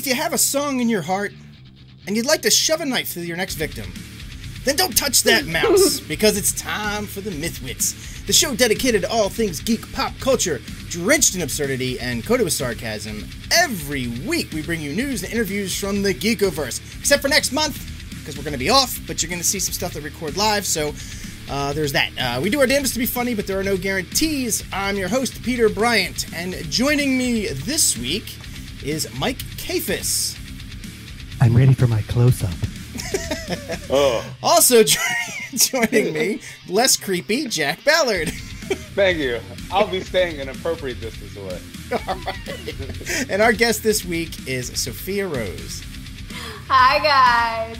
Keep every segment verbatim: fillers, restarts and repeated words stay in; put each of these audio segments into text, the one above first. If you have a song in your heart and you'd like to shove a knife through your next victim, then don't touch that mouse, because it's time for the Mythwits, the show dedicated to all things geek pop culture, drenched in absurdity and coated with sarcasm. Every week we bring you news and interviews from the Geekoverse, except for next month, because we're going to be off, but you're going to see some stuff that we record live, so uh, there's that. Uh, we do our damnedest to be funny, but there are no guarantees. I'm your host, Peter Bryant, and joining me this week is Mike Kafis. I'm ready for my close-up. Oh. Also jo joining me, less creepy, Jack Ballard. Thank you. I'll be staying an appropriate distance away. All right. And our guest this week is Sophia Rose. Hi, guys.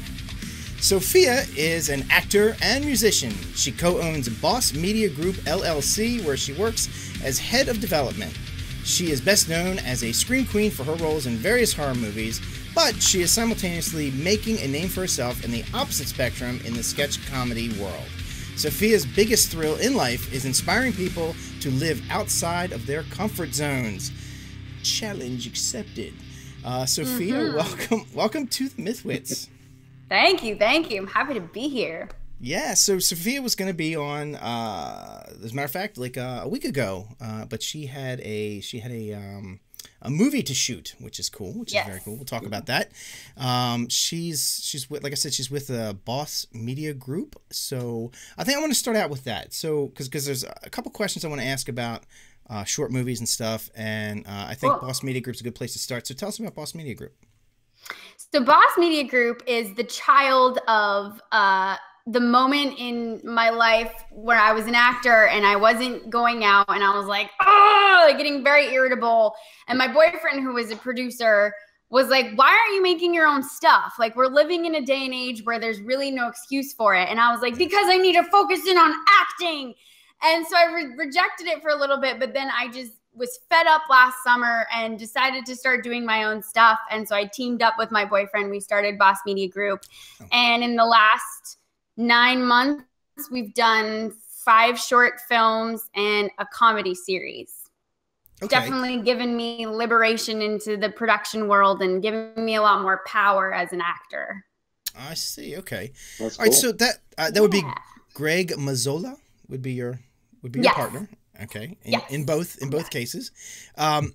Sophia is an actor and musician. She co-owns Boss Media Group L L C, where she works as head of development. She is best known as a Scream Queen for her roles in various horror movies, but she is simultaneously making a name for herself in the opposite spectrum in the sketch comedy world. Sophia's biggest thrill in life is inspiring people to live outside of their comfort zones. Challenge accepted. Uh, Sophia, mm-hmm. welcome welcome to the Mythwits. Thank you, thank you. I'm happy to be here. Yeah, so Sophia was going to be on, uh, as a matter of fact, like uh, a week ago, uh, but she had a she had a um, a movie to shoot, which is cool, which yes. is very cool. We'll talk about that. Um, she's she's with, like I said, she's with a Boss Media Group. So I think I want to start out with that. So because because there's a couple questions I want to ask about uh, short movies and stuff, and uh, I think cool. Boss Media Group's a good place to start. So tell us about Boss Media Group. So Boss Media Group is the child of. Uh, the moment in my life where I was an actor and I wasn't going out, and I was like, oh, like getting very irritable. And my boyfriend, who was a producer, was like, why aren't you making your own stuff? Like, we're living in a day and age where there's really no excuse for it. And I was like, because I need to focus in on acting. And so I re rejected it for a little bit, but then I just was fed up last summer and decided to start doing my own stuff. And so I teamed up with my boyfriend. We started Boss Media Group. Oh. And in the last nine months, we've done five short films and a comedy series. Okay. Definitely given me liberation into the production world and given me a lot more power as an actor. I see. Okay. That's cool. All right. So that uh, that would yeah. be Greg Mazzola would be your would be yes. your partner. Okay. In, yes. in both in both yes. cases. Um,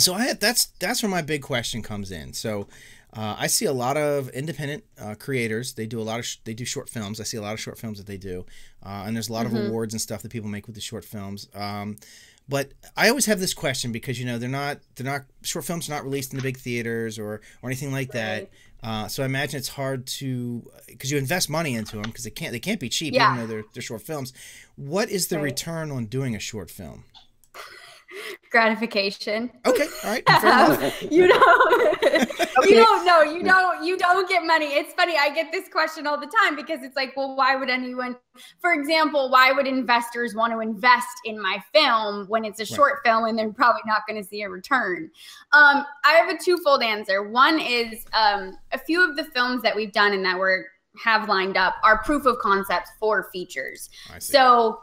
so I had, that's that's where my big question comes in. So. Uh, I see a lot of independent uh, creators. They do a lot of sh they do short films. I see a lot of short films that they do, uh, and there's a lot mm-hmm. of awards and stuff that people make with the short films. Um, but I always have this question because you know they're not they're not short films are not released in the big theaters or or anything like right. that. Uh, so I imagine it's hard to because you invest money into them because they can't they can't be cheap yeah. even though they're they're short films. What is the right. return on doing a short film? Gratification. Okay, all right. you don't you don't know you don't you don't get money. It's funny, I get this question all the time because it's like, well, why would anyone, for example, why would investors want to invest in my film when it's a short right. film and they're probably not going to see a return? um I have a twofold answer. One is um a few of the films that we've done and that we're have lined up are proof of concepts for features. So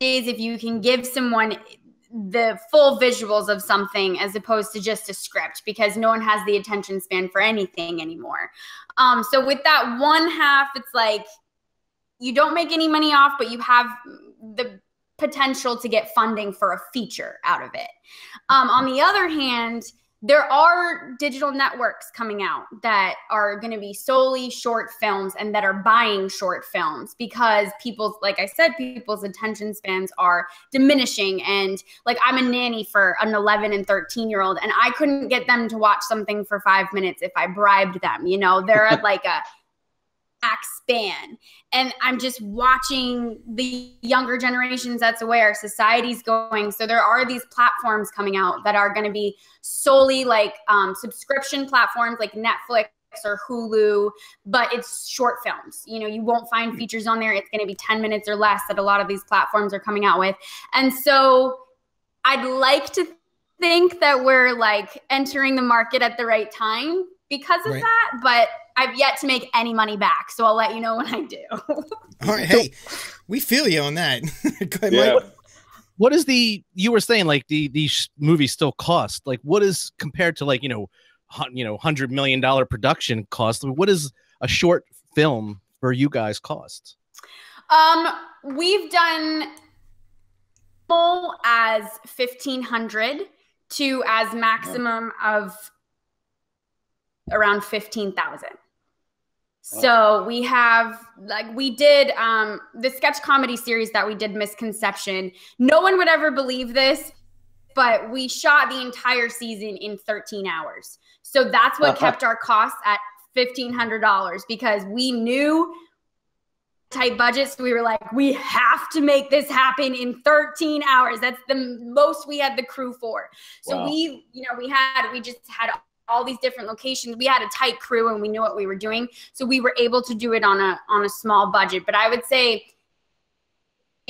is if you can give someone the full visuals of something as opposed to just a script, because no one has the attention span for anything anymore. Um, so with that one half, it's like you don't make any money off, but you have the potential to get funding for a feature out of it. Um, on the other hand, there are digital networks coming out that are going to be solely short films and that are buying short films because people's, like I said, people's attention spans are diminishing. And like, I'm a nanny for an eleven and thirteen year old and I couldn't get them to watch something for five minutes if I bribed them. You know, they're at like a max span. And I'm just watching the younger generations. That's the way our society's going. So there are these platforms coming out that are going to be solely like um, subscription platforms like Netflix or Hulu, but it's short films. You know, you won't find features on there. It's going to be ten minutes or less that a lot of these platforms are coming out with. And so I'd like to think that we're like entering the market at the right time because of right. that, but I've yet to make any money back, so I'll let you know when I do. All right, hey, we feel you on that. Go ahead, yeah. Mike. what is the, you were saying like the, the movies still cost, like what is compared to like, you know, you know, one hundred million dollars production cost? What is a short film for you guys cost? Um, we've done full as fifteen hundred to as maximum of around fifteen thousand. So we have, like, we did um, the sketch comedy series that we did, Misconception. No one would ever believe this, but we shot the entire season in thirteen hours. So that's what kept our costs at fifteen hundred dollars, because we knew tight budgets. So we were like, we have to make this happen in thirteen hours. That's the most we had the crew for. So wow. we, you know, we had, we just had all these different locations. We had a tight crew and we knew what we were doing. So we were able to do it on a, on a small budget. But I would say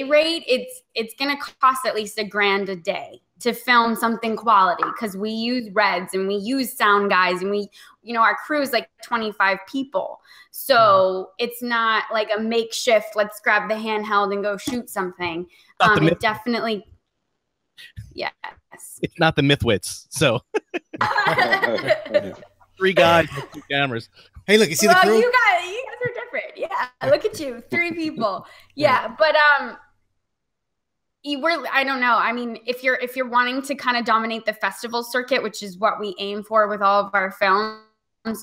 rate, it's, it's going to cost at least a grand a day to film something quality, because we use Reds and we use sound guys and we, you know, our crew is like twenty-five people. So it's not like a makeshift, let's grab the handheld and go shoot something. Um, it definitely, yes. It's not the Mythwits, so. Three guys with two cameras. Hey, look, you see well, the crew? You guys, you guys are different. Yeah, look at you, three people. Yeah, but um, we're, I don't know. I mean, if you're if you're wanting to kind of dominate the festival circuit, which is what we aim for with all of our films,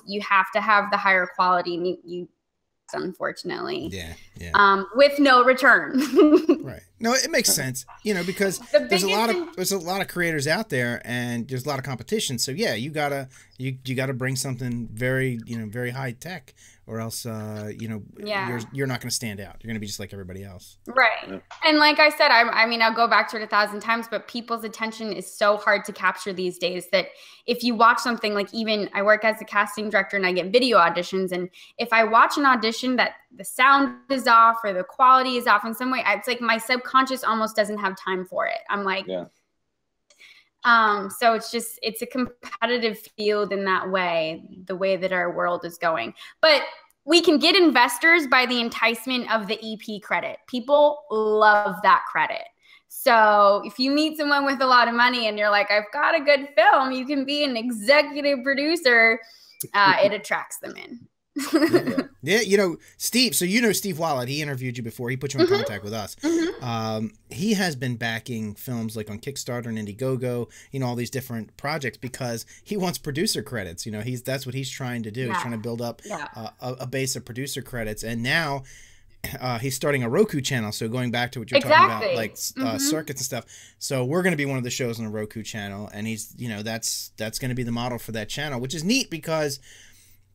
you have to have the higher quality. You, you unfortunately, yeah, yeah, um, with no return. Right. No, it makes sense. You know, because the there's a lot of there's a lot of creators out there, and there's a lot of competition. So yeah, you gotta you you gotta bring something very you know very high tech, or else uh, you know yeah. you're you're not gonna stand out. You're gonna be just like everybody else. Right. Yeah. And like I said, I I mean I'll go back to it a thousand times, but people's attention is so hard to capture these days that if you watch something like, even I work as a casting director and I get video auditions, and if I watch an audition that the sound is off or the quality is off in some way, it's like my subconscious conscious almost doesn't have time for it. I'm like, yeah. um, so it's just, it's a competitive field in that way, the way that our world is going. But we can get investors by the enticement of the E P credit. People love that credit. So if you meet someone with a lot of money and you're like, I've got a good film, you can be an executive producer. Uh, it attracts them in. yeah. yeah, you know, Steve, so you know Steve Wallett, he interviewed you before, he put you in mm-hmm. contact with us. Mm-hmm. Um, he has been backing films like on Kickstarter and Indiegogo, you know, all these different projects, because he wants producer credits, you know, he's that's what he's trying to do, yeah. he's trying to build up yeah. uh, a, a base of producer credits, and now uh, he's starting a Roku channel, so going back to what you're exactly. talking about, like mm-hmm. uh, circuits and stuff, so we're going to be one of the shows on the Roku channel, and he's, you know, that's, that's going to be the model for that channel, which is neat because...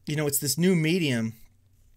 you know, it's this new medium,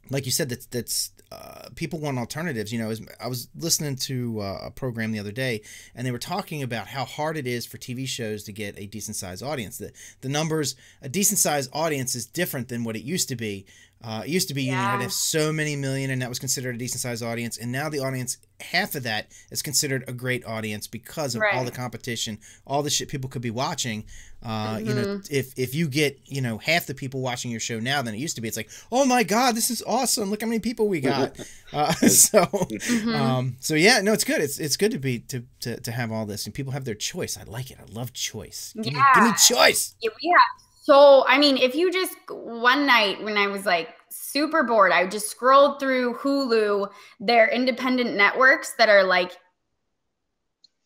like you said, that's, that's uh, people want alternatives. You know, I was listening to a program the other day, and they were talking about how hard it is for T V shows to get a decent-sized audience. The, the numbers, a decent-sized audience is different than what it used to be. Uh, it used to be yeah. you had to have so many million, and that was considered a decent-sized audience, and now the audience, half of that is considered a great audience because of right. all the competition, all the shit people could be watching. Uh, mm-hmm. You know, if if you get, you know, half the people watching your show now than it used to be, it's like, oh my God, this is awesome! Look how many people we got. uh, so, mm-hmm. um, so yeah, no, it's good. It's it's good to be to, to to have all this, and people have their choice. I like it. I love choice. Give, yeah. me, give me choice. Yeah. We have So, I mean, if you just one night when I was like super bored, I just scrolled through Hulu, their independent networks that are like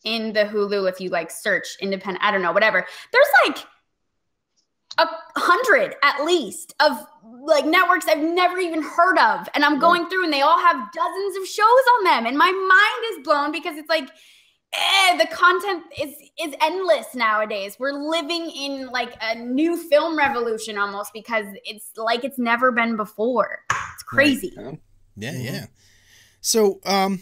in the Hulu. If you like search independent, I don't know, whatever, there's like a hundred at least of like networks I've never even heard of. And I'm going through and they all have dozens of shows on them. And my mind is blown because it's like, Eh, the content is is endless nowadays. We're living in like a new film revolution almost, because it's like it's never been before. It's crazy. Right. Yeah, mm-hmm. yeah. So, um,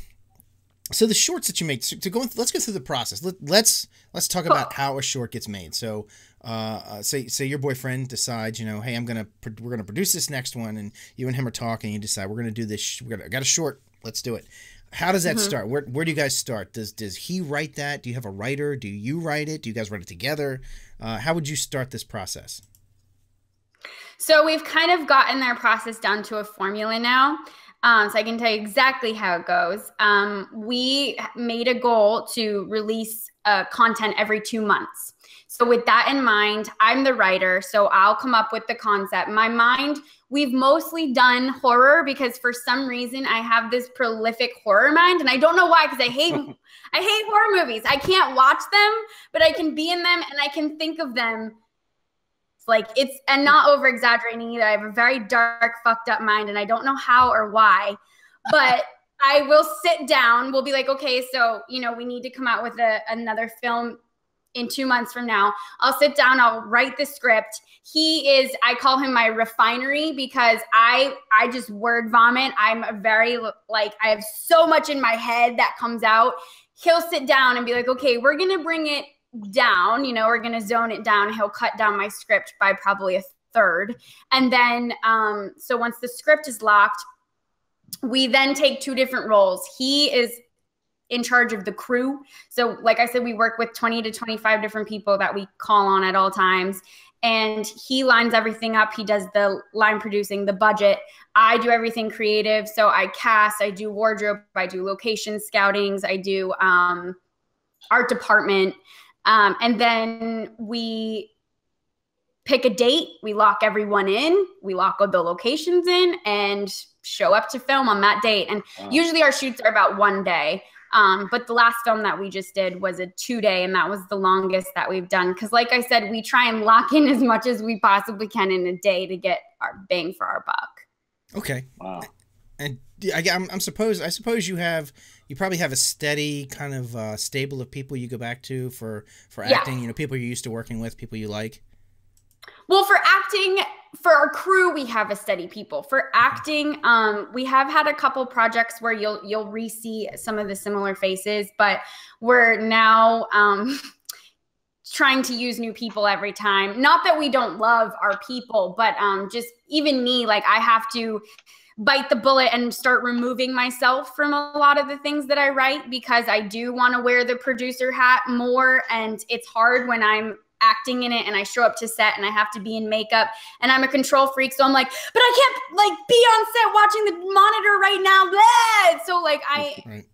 so the shorts that you make, to go, let's go through the process. Let, let's let's talk cool. about how a short gets made. So, uh, say say your boyfriend decides, you know, hey, I'm gonna we're gonna produce this next one, and you and him are talking. You decide we're gonna do this. We got got a short. Let's do it. How does that mm-hmm. start? Where, where do you guys start? Does does he write that? Do you have a writer? Do you write it? Do you guys write it together? Uh, how would you start this process? So we've kind of gotten our process down to a formula now. Um, so I can tell you exactly how it goes. Um, we made a goal to release uh, content every two months. So with that in mind, I'm the writer, so I'll come up with the concept. My mind, we've mostly done horror because for some reason I have this prolific horror mind, and I don't know why, because I hate I hate horror movies. I can't watch them, but I can be in them and I can think of them. Like it's, and not over exaggerating either. I have a very dark, fucked up mind, and I don't know how or why, but I will sit down. We'll be like, okay, so, you know, we need to come out with a, another film in two months from now. I'll sit down, I'll write the script. He is, I call him my refinery because I, I just word vomit. I'm a very, like, I have so much in my head that comes out. He'll sit down and be like, okay, we're going to bring it down, you know, we're going to zone it down. He'll cut down my script by probably a third. And then, um, so once the script is locked, we then take two different roles. He is in charge of the crew. So like I said, we work with twenty to twenty-five different people that we call on at all times. And he lines everything up. He does the line producing, the budget. I do everything creative. So I cast, I do wardrobe, I do location scoutings, I do um, art department. Um, and then we pick a date, we lock everyone in, we lock all the locations in, and show up to film on that date. And wow. Usually our shoots are about one day. Um, but the last film that we just did was a two day, and that was the longest that we've done. Because like I said, we try and lock in as much as we possibly can in a day to get our bang for our buck. Okay. Wow. And I, I'm, I'm suppose, I suppose you have, you probably have a steady kind of uh, stable of people you go back to for, for yeah. acting, you know, people you're used to working with, people you like. Well, for acting, for our crew, we have a steady people. For acting, um, we have had a couple projects where you'll, you'll re-see some of the similar faces, but we're now um, trying to use new people every time. Not that we don't love our people, but um, just even me, like I have to bite the bullet and start removing myself from a lot of the things that I write because I do want to wear the producer hat more. And it's hard when I'm acting in it and I show up to set and I have to be in makeup and I'm a control freak. So I'm like, but I can't like be on set watching the monitor right now. Blah! So like I, right.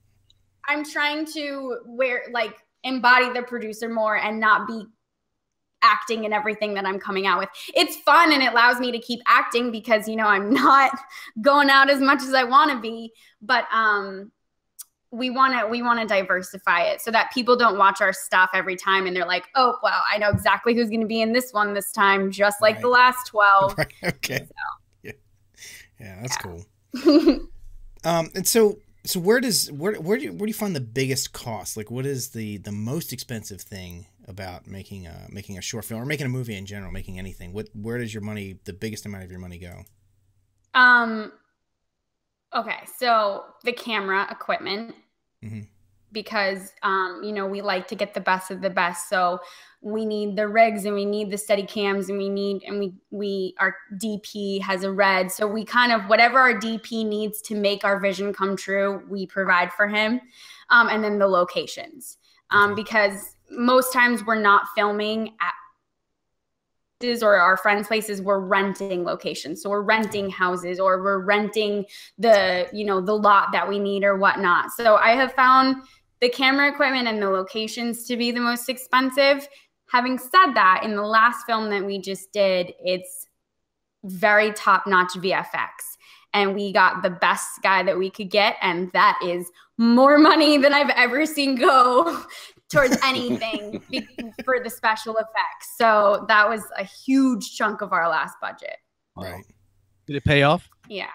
I'm trying to wear, like embody the producer more and not be acting and everything that I'm coming out with. It's fun and it allows me to keep acting because, you know, I'm not going out as much as I want to be, but um, we want to we want to diversify it so that people don't watch our stuff every time and they're like, oh, well, I know exactly who's going to be in this one this time, just like right. the last twelve. Right. Okay. So, yeah. yeah, that's yeah. cool. um, and so so where does where where do you, where do you find the biggest cost? Like, what is the the most expensive thing about making a making a short film or making a movie in general, making anything? What where does your money, the biggest amount of your money go? Um. Okay, so the camera equipment, mm-hmm. because, um, you know, we like to get the best of the best. So we need the rigs and we need the steady cams and we need, and we, we, our D P has a Red. So we kind of, whatever our D P needs to make our vision come true, we provide for him. Um, and then the locations, um, because most times we're not filming at or our friends' places, we're renting locations. So we're renting houses or we're renting the, you know, the lot that we need or whatnot. So I have found the camera equipment and the locations to be the most expensive. Having said that, in the last film that we just did, it's very top-notch V F X. And we got the best guy that we could get. And that is more money than I've ever seen go towards anything for the special effects. So that was a huge chunk of our last budget. Right. Did it pay off? Yeah.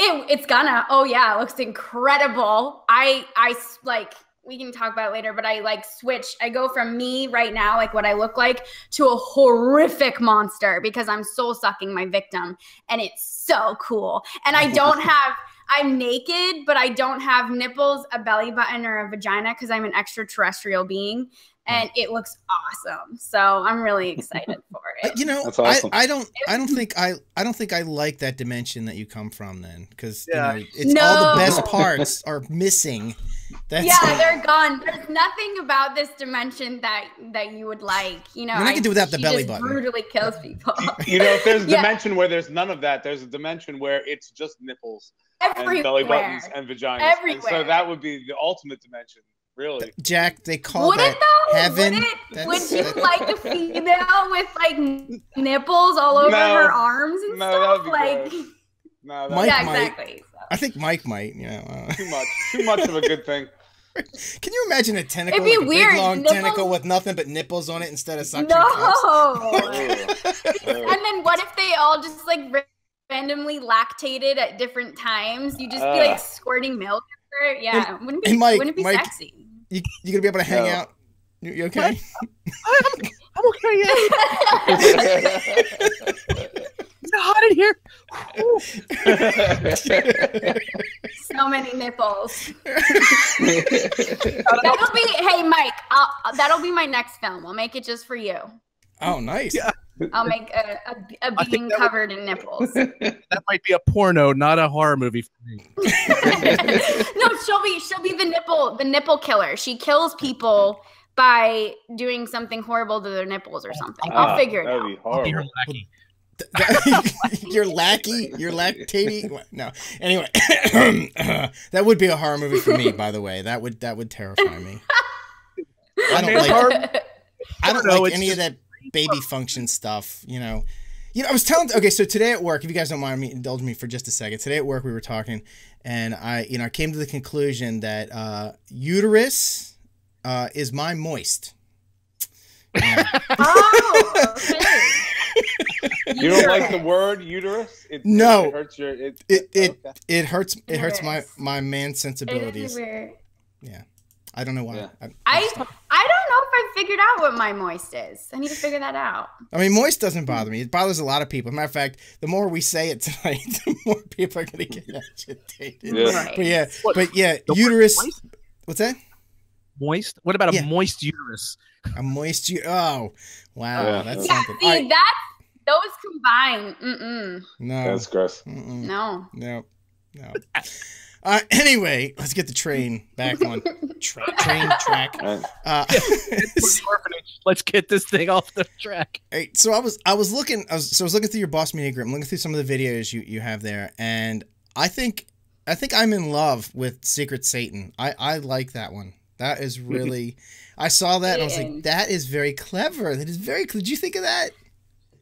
It, it's gonna. Oh, yeah. It looks incredible. I, I like, we can talk about it later, but I like switch. I go from me right now, like what I look like, to a horrific monster because I'm soul sucking my victim. And it's so cool. And I don't have, I'm naked, but I don't have nipples, a belly button, or a vagina because I'm an extraterrestrial being. And it looks awesome. So I'm really excited for it. You know, that's awesome. I, I don't I don't think I I don't think I like that dimension that you come from then. Because yeah. you know, it's no. all the best parts are missing. That's yeah, it. They're gone. There's nothing about this dimension that that you would like. You know, I, mean, I could do without the belly button. Brutally kills people. You know, if there's a yeah. dimension where there's none of that, there's a dimension where it's just nipples everywhere. And belly buttons and vaginas. Everywhere. And so that would be the ultimate dimension. Really, Jack? They call would that it though? Heaven. Would, it? Would you like a female with like nipples all over no. her arms and no, stuff? Like, gross. no, Mike yeah, might. exactly. So. I think Mike might. Yeah, uh... too much, too much of a good thing. Can you imagine a tentacle? It'd be like weird. A big, long nipples? Tentacle with nothing but nipples on it instead of suction cups. No. And then what if they all just like randomly lactated at different times? You just uh. be like squirting milk. Yeah, and, wouldn't be, Mike, wouldn't be Mike, sexy. You, you gonna be able to hang no. out? You, you okay? I'm, I'm okay. Yeah. It's hot in here. So many nipples. That'll be. Hey, Mike. I'll, that'll be my next film. I'll make it just for you. Oh, nice. Yeah. I'll make a, a, a being covered would, in nipples. That might be a porno, not a horror movie for me. No, she'll be she'll be the nipple the nipple killer. She kills people by doing something horrible to their nipples or something. Ah, I'll figure it out. Be horrible. You're lackey. You're lackey. You're lactating. No. Anyway, that would be a horror movie for me. By the way, that would that would terrify me. I don't like. I don't like any of that. Baby function stuff, you know. You know, I was telling. Okay, so today at work, if you guys don't mind me, indulge me for just a second. Today at work, we were talking, and I, you know, I came to the conclusion that uh, uterus uh, is my moist. Yeah. Oh, okay. You don't like the word uterus? It, no, it hurts your. It it it, okay. it hurts. It hurts my my man sensibilities. Yeah. I don't know why. Yeah. I, I I don't know if I figured out what my moist is. I need to figure that out. I mean, moist doesn't bother me. It bothers a lot of people. Matter of fact, the more we say it tonight, the more people are going to get agitated. Yeah. Right. But yeah, what, but yeah, uterus. Moist? What's that? Moist? What about a yeah. moist uterus? A moist uterus. Oh, wow. Yeah. That's yeah, something. See, right. that's, those combined. Mm-mm. No. That's gross. Mm-mm. No. No. No. Uh, anyway, let's get the train back on Tra train track. Uh, let's get this thing off the track. Right, so I was I was looking I was, so I was looking through your Boss Media Group, I'm looking through some of the videos you you have there, and I think I think I'm in love with Secret Satan. I I like that one. That is really I saw that and I was like, that is very clever. That is very. Did you think of that?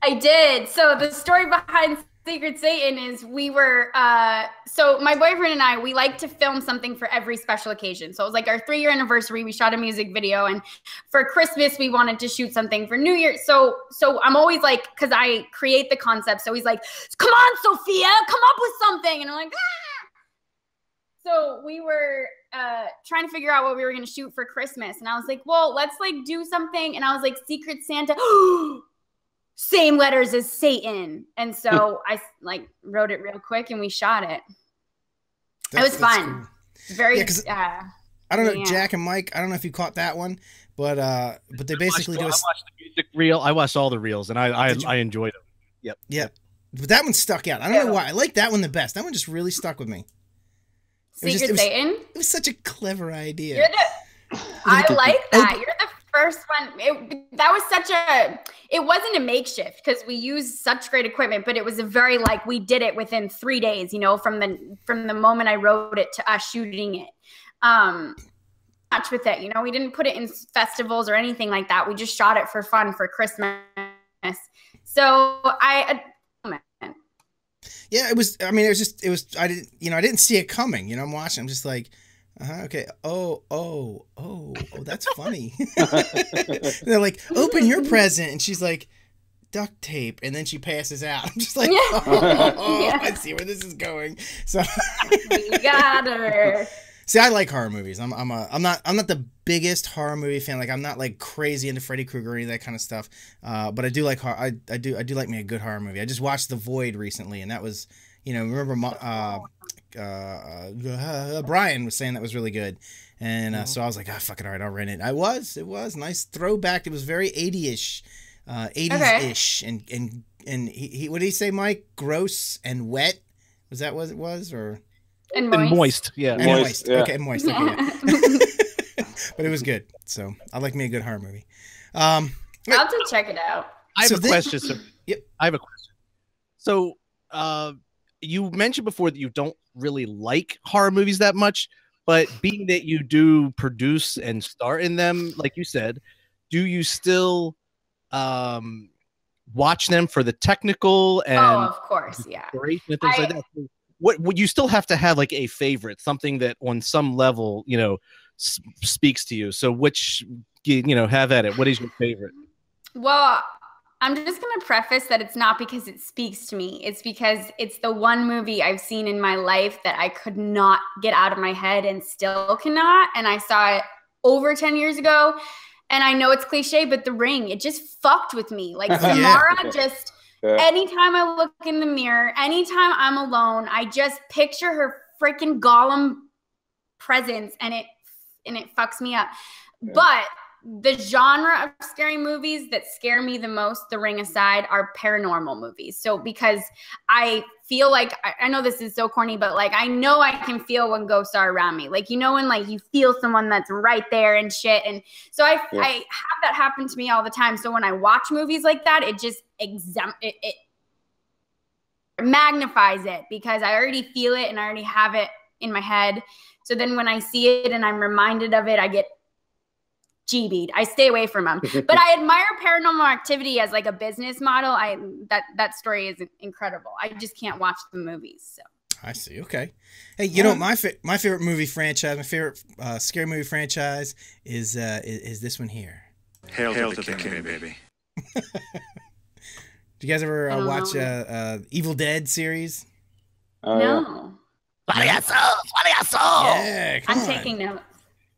I did. So the story behind Secret Satan is we were, uh, so my boyfriend and I, we like to film something for every special occasion. So it was like our three year anniversary, we shot a music video, and for Christmas, we wanted to shoot something for New Year's. So, so I'm always like, cause I create the concept. So he's like, come on, Sophia, come up with something. And I'm like, ah! So we were uh, trying to figure out what we were going to shoot for Christmas. And I was like, well, let's like do something. And I was like, Secret Santa. Same letters as Satan. And so I like wrote it real quick and we shot it. That, it was fun. Cool. Very, yeah, uh, I don't know, yeah. Jack and Mike, I don't know if you caught that one, but uh, but they basically I watched, do a, I watched the music reel. I watched all the reels and I, I, I enjoyed them. Yep. Yep. But that one stuck out. I don't yeah. know why. I like that one the best. That one just really stuck with me. Secret it was just, it was, Satan? It was such a clever idea. You're the, I like that. Oh, you're the first one. It, that was such a, it wasn't a makeshift because we used such great equipment, but it was a very like, we did it within three days, you know, from the, from the moment I wrote it to us shooting it. Um, much with it, you know, we didn't put it in festivals or anything like that. We just shot it for fun for Christmas. So I, yeah, it was, I mean, it was just, it was, I didn't, you know, I didn't see it coming, you know, I'm watching, I'm just like, Uh-huh, okay. Oh, oh, oh, oh, that's funny. They're like, open your present. And she's like, duct tape. And then she passes out. I'm just like, yeah. oh, oh, oh yeah. I see where this is going. So we got her. See, I like horror movies. I'm I'm a I'm not I'm not the biggest horror movie fan. Like I'm not like crazy into Freddy Krueger or any of that kind of stuff. Uh, but I do like horror. I I do I do like me a good horror movie. I just watched The Void recently, and that was, you know, remember my, uh Uh, uh, Brian was saying that was really good, and uh, yeah. so I was like, ah, oh, fuck it, all right, I'll rent it. I was, it was nice throwback. It was very eighty-ish, uh, eighties-ish, okay. and and and he, he, what did he say, Mike? Gross and wet. Was that what it was, or? And moist. And moist, yeah. And moist, moist. Yeah. Okay, moist. Yeah. But it was good. So I like me a good horror movie. Um, I'll have to check it out. I have so a this, question, sir. Yep. I have a question. So uh, you mentioned before that you don't really like horror movies that much, but being that you do produce and star in them, like you said, do you still um, watch them for the technical and oh, of course, yeah. And things I, like that? What would you still have to have like a favorite, something that on some level, you know, s speaks to you? So which, you know, have at it. What is your favorite? Well, I'm just going to preface that it's not because it speaks to me. It's because it's the one movie I've seen in my life that I could not get out of my head and still cannot. And I saw it over ten years ago. And I know it's cliche, but The Ring, it just fucked with me. Like Samara yeah. just, yeah. anytime I look in the mirror, anytime I'm alone, I just picture her freaking Gollum presence and it, and it fucks me up. Yeah. But the genre of scary movies that scare me the most, The Ring aside, are paranormal movies. So because I feel like, I know this is so corny, but like I know I can feel when ghosts are around me. Like, you know, when like you feel someone that's right there and shit. And so I, yeah. I have that happen to me all the time. So when I watch movies like that, it just exempt, it, it magnifies it because I already feel it and I already have it in my head. So then when I see it and I'm reminded of it, I get G B'd. I stay away from them. But I admire Paranormal Activity as like a business model. I that that story is incredible. I just can't watch the movies. So I see. Okay. Hey, you um, know my fa my favorite movie franchise, my favorite uh, scary movie franchise is uh, is, is this one here. Hail, Hail to, to the, the King, baby. Do you guys ever uh, watch uh, uh, Evil Dead series? Uh, no. Body of souls. Body of souls. Yeah, I'm on. taking notes.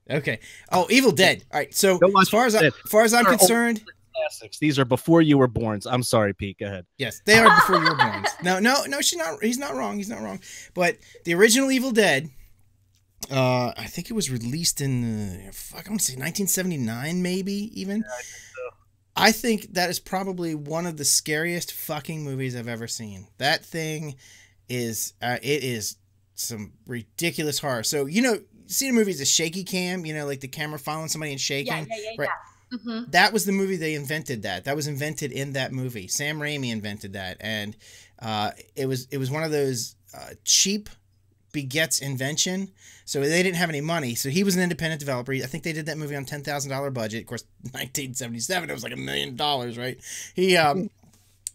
Okay. Oh, Evil Dead. All right. So as far as I, as far as I'm concerned, classics. These are before you were born. I'm sorry, Pete. Go ahead. Yes, they are before you were born. No, no, no. She's not. He's not wrong. He's not wrong. But the original Evil Dead, uh, I think it was released in uh, fuck. I want to say nineteen seventy-nine, maybe even. Yeah, I, think so. I think that is probably one of the scariest fucking movies I've ever seen. That thing is. Uh, it is some ridiculous horror. So you know. Seen a movie as a shaky cam, you know, like the camera following somebody and shaking. Yeah, yeah, yeah, right. Yeah. Mm-hmm. That was the movie they invented that. That was invented in that movie. Sam Raimi invented that. And uh, it was it was one of those uh, cheap begets invention. So they didn't have any money. So he was an independent developer. I think they did that movie on ten thousand dollar budget. Of course, nineteen seventy-seven, it was like a million dollars, right? He, um,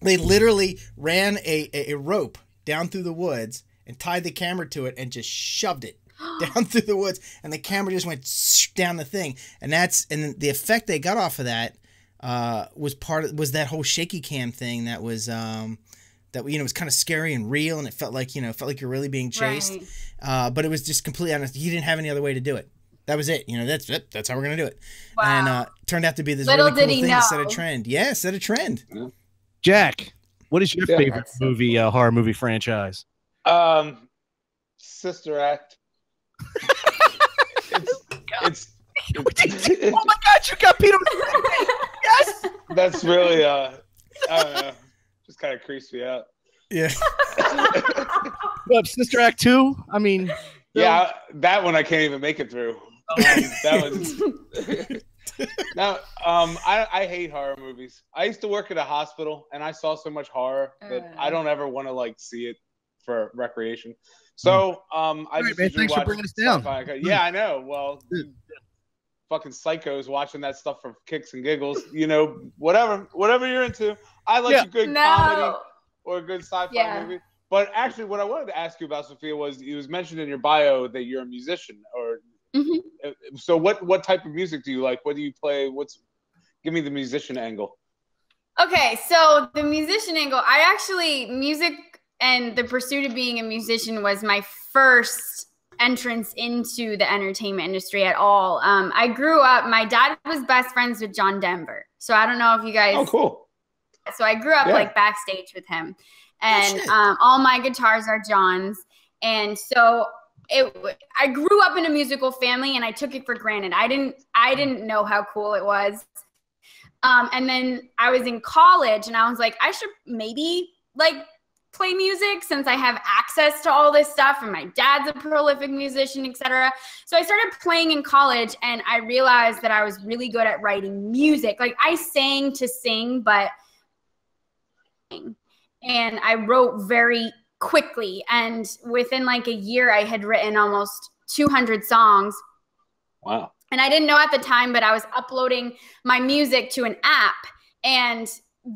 they literally ran a, a, a rope down through the woods and tied the camera to it and just shoved it down through the woods, and the camera just went down the thing, and that's and the effect they got off of that uh, was part of was that whole shaky cam thing that was um, that you know was kind of scary and real, and it felt like you know felt like you're really being chased, right. uh, but it was just completely honest. You didn't have any other way to do it. That was it. You know that's it. That's how we're gonna do it. Wow. And uh, it turned out to be this Little really cool thing that set a trend. Yeah, set a trend. Jack, what is your yeah. favorite movie uh, horror movie franchise? Um, Sister Act. it's, it's, it's, oh my God! You got Peter. Yes. That's really uh, I don't know, just kind of creeps me out. Yeah. Well, Sister Act two. I mean, no. yeah, that one I can't even make it through. Um, that was now. Um, I I hate horror movies. I used to work at a hospital, and I saw so much horror that uh. I don't ever want to like see it for recreation. So, um, I right, just man, thanks for bringing us down. I yeah, I know. Well, fucking psychos watching that stuff for kicks and giggles. You know, whatever, whatever you're into. I like yeah. a good no. comedy or a good sci-fi yeah. movie. But actually, what I wanted to ask you about, Sophia, was it was mentioned in your bio that you're a musician. Or mm-hmm. so, what what type of music do you like? What do you play? What's give me the musician angle? Okay, so the musician angle. I actually music. And the pursuit of being a musician was my first entrance into the entertainment industry at all. Um, I grew up, my dad was best friends with John Denver. So I don't know if you guys. Oh, cool. So I grew up yeah. like backstage with him. And oh, um, all my guitars are John's. And so it, I grew up in a musical family and I took it for granted. I didn't, I didn't know how cool it was. Um, and then I was in college and I was like, I should maybe like play music since I have access to all this stuff, and my dad's a prolific musician, et cetera. So I started playing in college, and I realized that I was really good at writing music. Like, I sang to sing, but and I wrote very quickly. And within like a year, I had written almost two hundred songs. Wow. And I didn't know at the time, but I was uploading my music to an app, and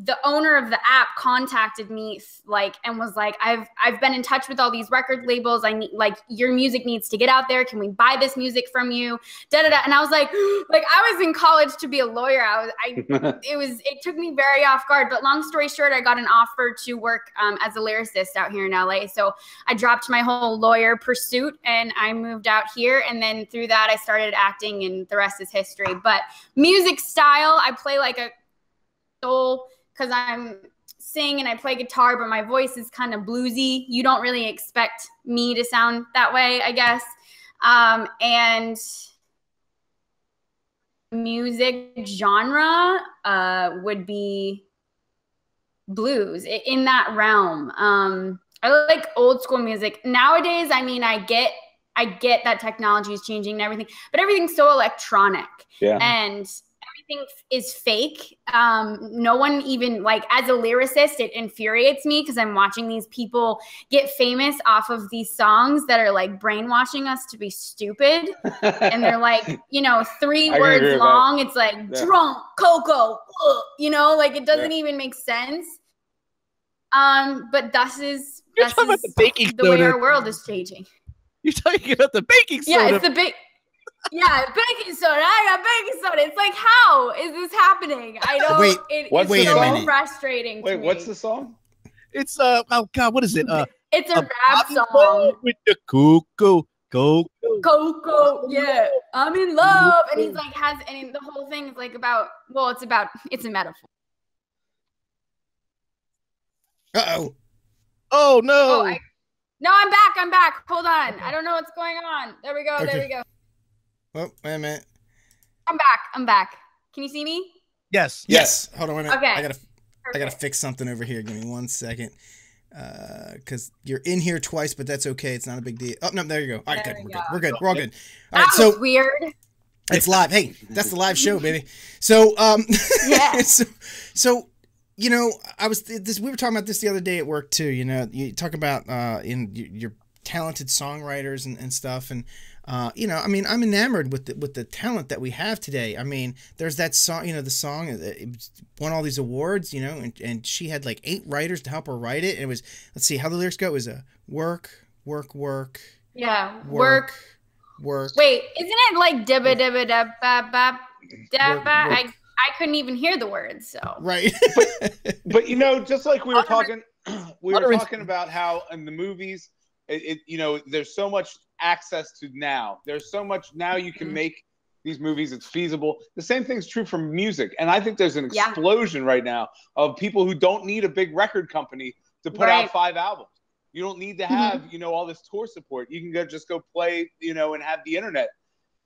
the owner of the app contacted me like and was like, I've I've been in touch with all these record labels. I need like your music needs to get out there. Can we buy this music from you? Da da da. And I was like, like I was in college to be a lawyer. I was I it was it took me very off guard. But long story short, I got an offer to work um, as a lyricist out here in L A. So I dropped my whole lawyer pursuit and I moved out here. And then through that, I started acting, and the rest is history. But music style, I play like a soul. Because I'm sing and I play guitar, but my voice is kind of bluesy. You don't really expect me to sound that way, I guess. Um, and music genre uh, would be blues in that realm. Um, I like old school music. Nowadays, I mean, I get I get that technology is changing and everything, but everything's so electronic. Yeah. And everything is fake. Um, no one even, like, as a lyricist, it infuriates me because I'm watching these people get famous off of these songs that are like brainwashing us to be stupid. And they're like, you know, three words long. It's like, yeah. drunk, cocoa, ugh, you know, like it doesn't yeah. even make sense. Um, but thus is, You're thus is the, the way our world is changing. You're talking about the baking soda. Yeah, it's the big. Yeah, baking soda. I got baking soda. It's like, how is this happening? I don't. Wait, it, what, it's wait so a minute. frustrating. Wait, to me. What's the song? It's uh, oh god, what is it? Uh, it's a, a rap song. With the cuckoo, cocoa, cocoa. Yeah, I'm in love, and he's like has, and the whole thing is like about. Well, it's about. It's a metaphor. Uh oh. Oh no. Oh, I, no, I'm back. I'm back. Hold on. I don't know what's going on. There we go. Okay. There we go. Oh, wait a minute. I'm back. I'm back. Can you see me? Yes. Yes. Hold on a minute. Okay. I gotta, Perfect. I gotta fix something over here. Give me one second. Uh, because you're in here twice, but that's okay. It's not a big deal. Oh no, there you go. All right, good. We're, go. good. We're good. We're all good. All right. That so was weird. It's live. Hey, that's the live show, baby. So um, yeah. so, so you know, I was this. We were talking about this the other day at work too. You know, you talk about uh, in your talented songwriters and, and stuff and. Uh, you know, I mean, I'm enamored with the, with the talent that we have today. I mean, there's that song, you know, the song it won all these awards, you know, and, and she had like eight writers to help her write it. And it was, let's see how the lyrics go. It was a work, work, work. Yeah. Work. Work. work. Wait, isn't it like dibba dibba da ba ba da ba? I, I couldn't even hear the words. So. Right. but, but, you know, just like we were talking, we were talking about how in the movies, it, it you know, there's so much access to now. There's so much now you can make these movies. It's feasible. The same thing's true for music. And I think there's an explosion yeah. right now of people who don't need a big record company to put right. out five albums. You don't need to have, mm-hmm. you know, all this tour support. You can go just go play, you know, and have the internet.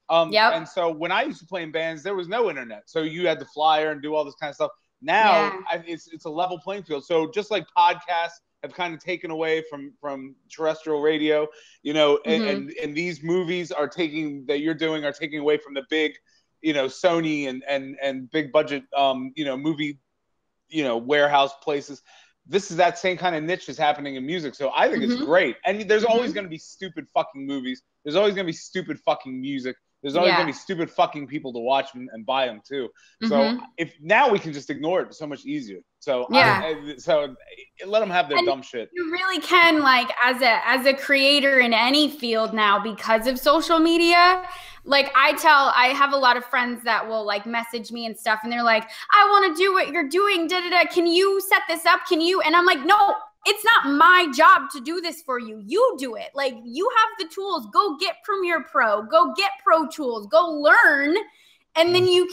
Um, yep. And so when I used to play in bands, there was no internet. So you had the flyer and do all this kind of stuff. Now yeah. I, it's, it's a level playing field. So just like podcasts, have kind of taken away from from terrestrial radio, you know, and, mm-hmm. and and these movies are taking that you're doing are taking away from the big, you know, Sony and and and big budget, um, you know, movie, you know, warehouse places. This is that same kind of niche is happening in music. So I think mm-hmm. it's great. And there's mm-hmm. always going to be stupid fucking movies. There's always going to be stupid fucking music. There's always yeah. going to be stupid fucking people to watch them and buy them too. So mm-hmm. if now we can just ignore it, it's so much easier. So yeah. I, so let them have their and dumb shit. You really can, like, as a as a creator in any field now because of social media. Like I tell, I have a lot of friends that will like message me and stuff, and they're like, "I want to do what you're doing. Da da da. Can you set this up? Can you?" And I'm like, "No." It's not my job to do this for you. You do it. Like, you have the tools. Go get Premiere Pro. Go get Pro Tools. Go learn. And then you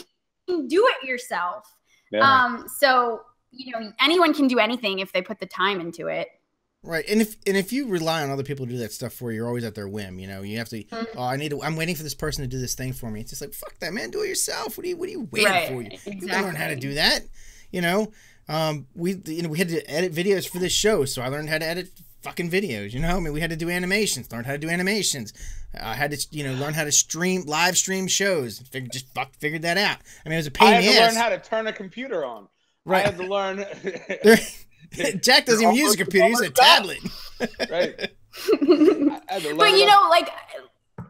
can do it yourself. Yeah. Um, so, you know, anyone can do anything if they put the time into it. Right. And if and if you rely on other people to do that stuff for you, you're always at their whim. You know, you have to, mm-hmm. oh, I need to, I'm waiting for this person to do this thing for me. It's just like, fuck that, man. Do it yourself. What are you, what are you waiting right. for? You, exactly. you learn how to do that, you know? um, we you know we had to edit videos for this show, so I learned how to edit fucking videos. You know, I mean, we had to do animations, learn how to do animations. I had to, you know, learn how to stream live stream shows. Fig just fuck figured that out. I mean, it was a pain. I had in the to ass. learn how to turn a computer on. Right. I had to learn. Jack doesn't even use a computer; he's a tablet. Right. But you know, like,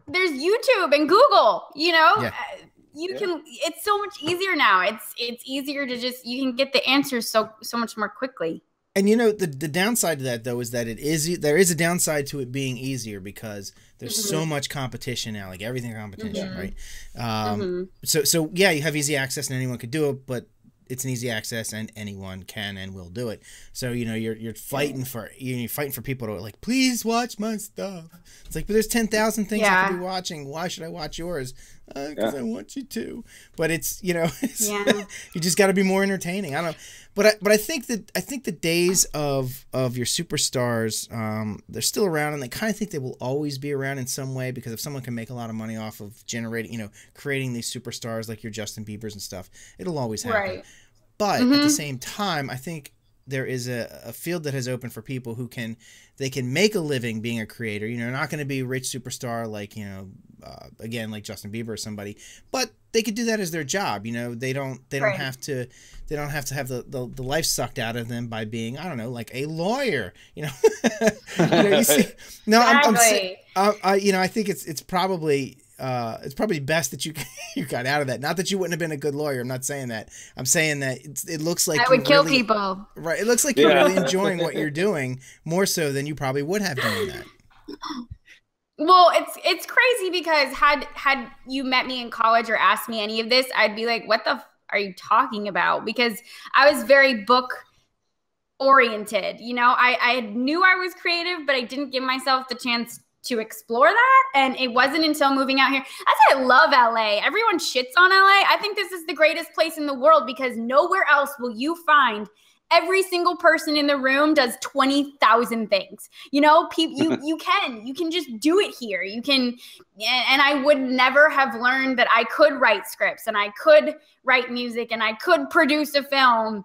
there's YouTube and Google. You know, yeah. you yeah. can. It's so much easier now. It's it's easier to just you can get the answers so so much more quickly. And you know, the the downside to that though is that it is there is a downside to it being easier because there's mm-hmm. so much competition now, like everything competition, mm-hmm. right? Um, mm-hmm. So so yeah, you have easy access and anyone could do it, but it's an easy access and anyone can and will do it. So you know you're you're fighting for you're fighting for people to like please watch my stuff. It's like but there's ten thousand things yeah. I could be watching. Why should I watch yours? Because uh, yeah. I want you to. But it's you know it's, yeah. you just got to be more entertaining. I don't. But I but I think that I think the days of of your superstars um, they're still around and they kind of think they will always be around in some way because if someone can make a lot of money off of generating you know creating these superstars like your Justin Biebers and stuff, it'll always happen. Right. But mm-hmm. at the same time, I think there is a, a field that has opened for people who can they can make a living being a creator. You know, they're not going to be a rich superstar like, you know, uh, again, like Justin Bieber or somebody, but they could do that as their job. You know, they don't they don't right. have to they don't have to have the, the, the life sucked out of them by being, I don't know, like a lawyer, you know, you know you see, no, exactly. I'm, I'm, I, I, you know, I think it's it's probably Uh, it's probably best that you you got out of that. Not that you wouldn't have been a good lawyer. I'm not saying that. I'm saying that it's, it looks like I would kill really, people. Right. It looks like yeah. you're really enjoying what you're doing more so than you probably would have done that. Well, it's it's crazy because had had you met me in college or asked me any of this, I'd be like, "What the f are you talking about?" Because I was very book oriented. You know, I I knew I was creative, but I didn't give myself the chance to explore that. And it wasn't until moving out here. That's why I love L A. Everyone shits on L A. I think this is the greatest place in the world because nowhere else will you find every single person in the room does twenty thousand things. You know, people, you, you can, you can just do it here. You can, and I would never have learned that I could write scripts and I could write music and I could produce a film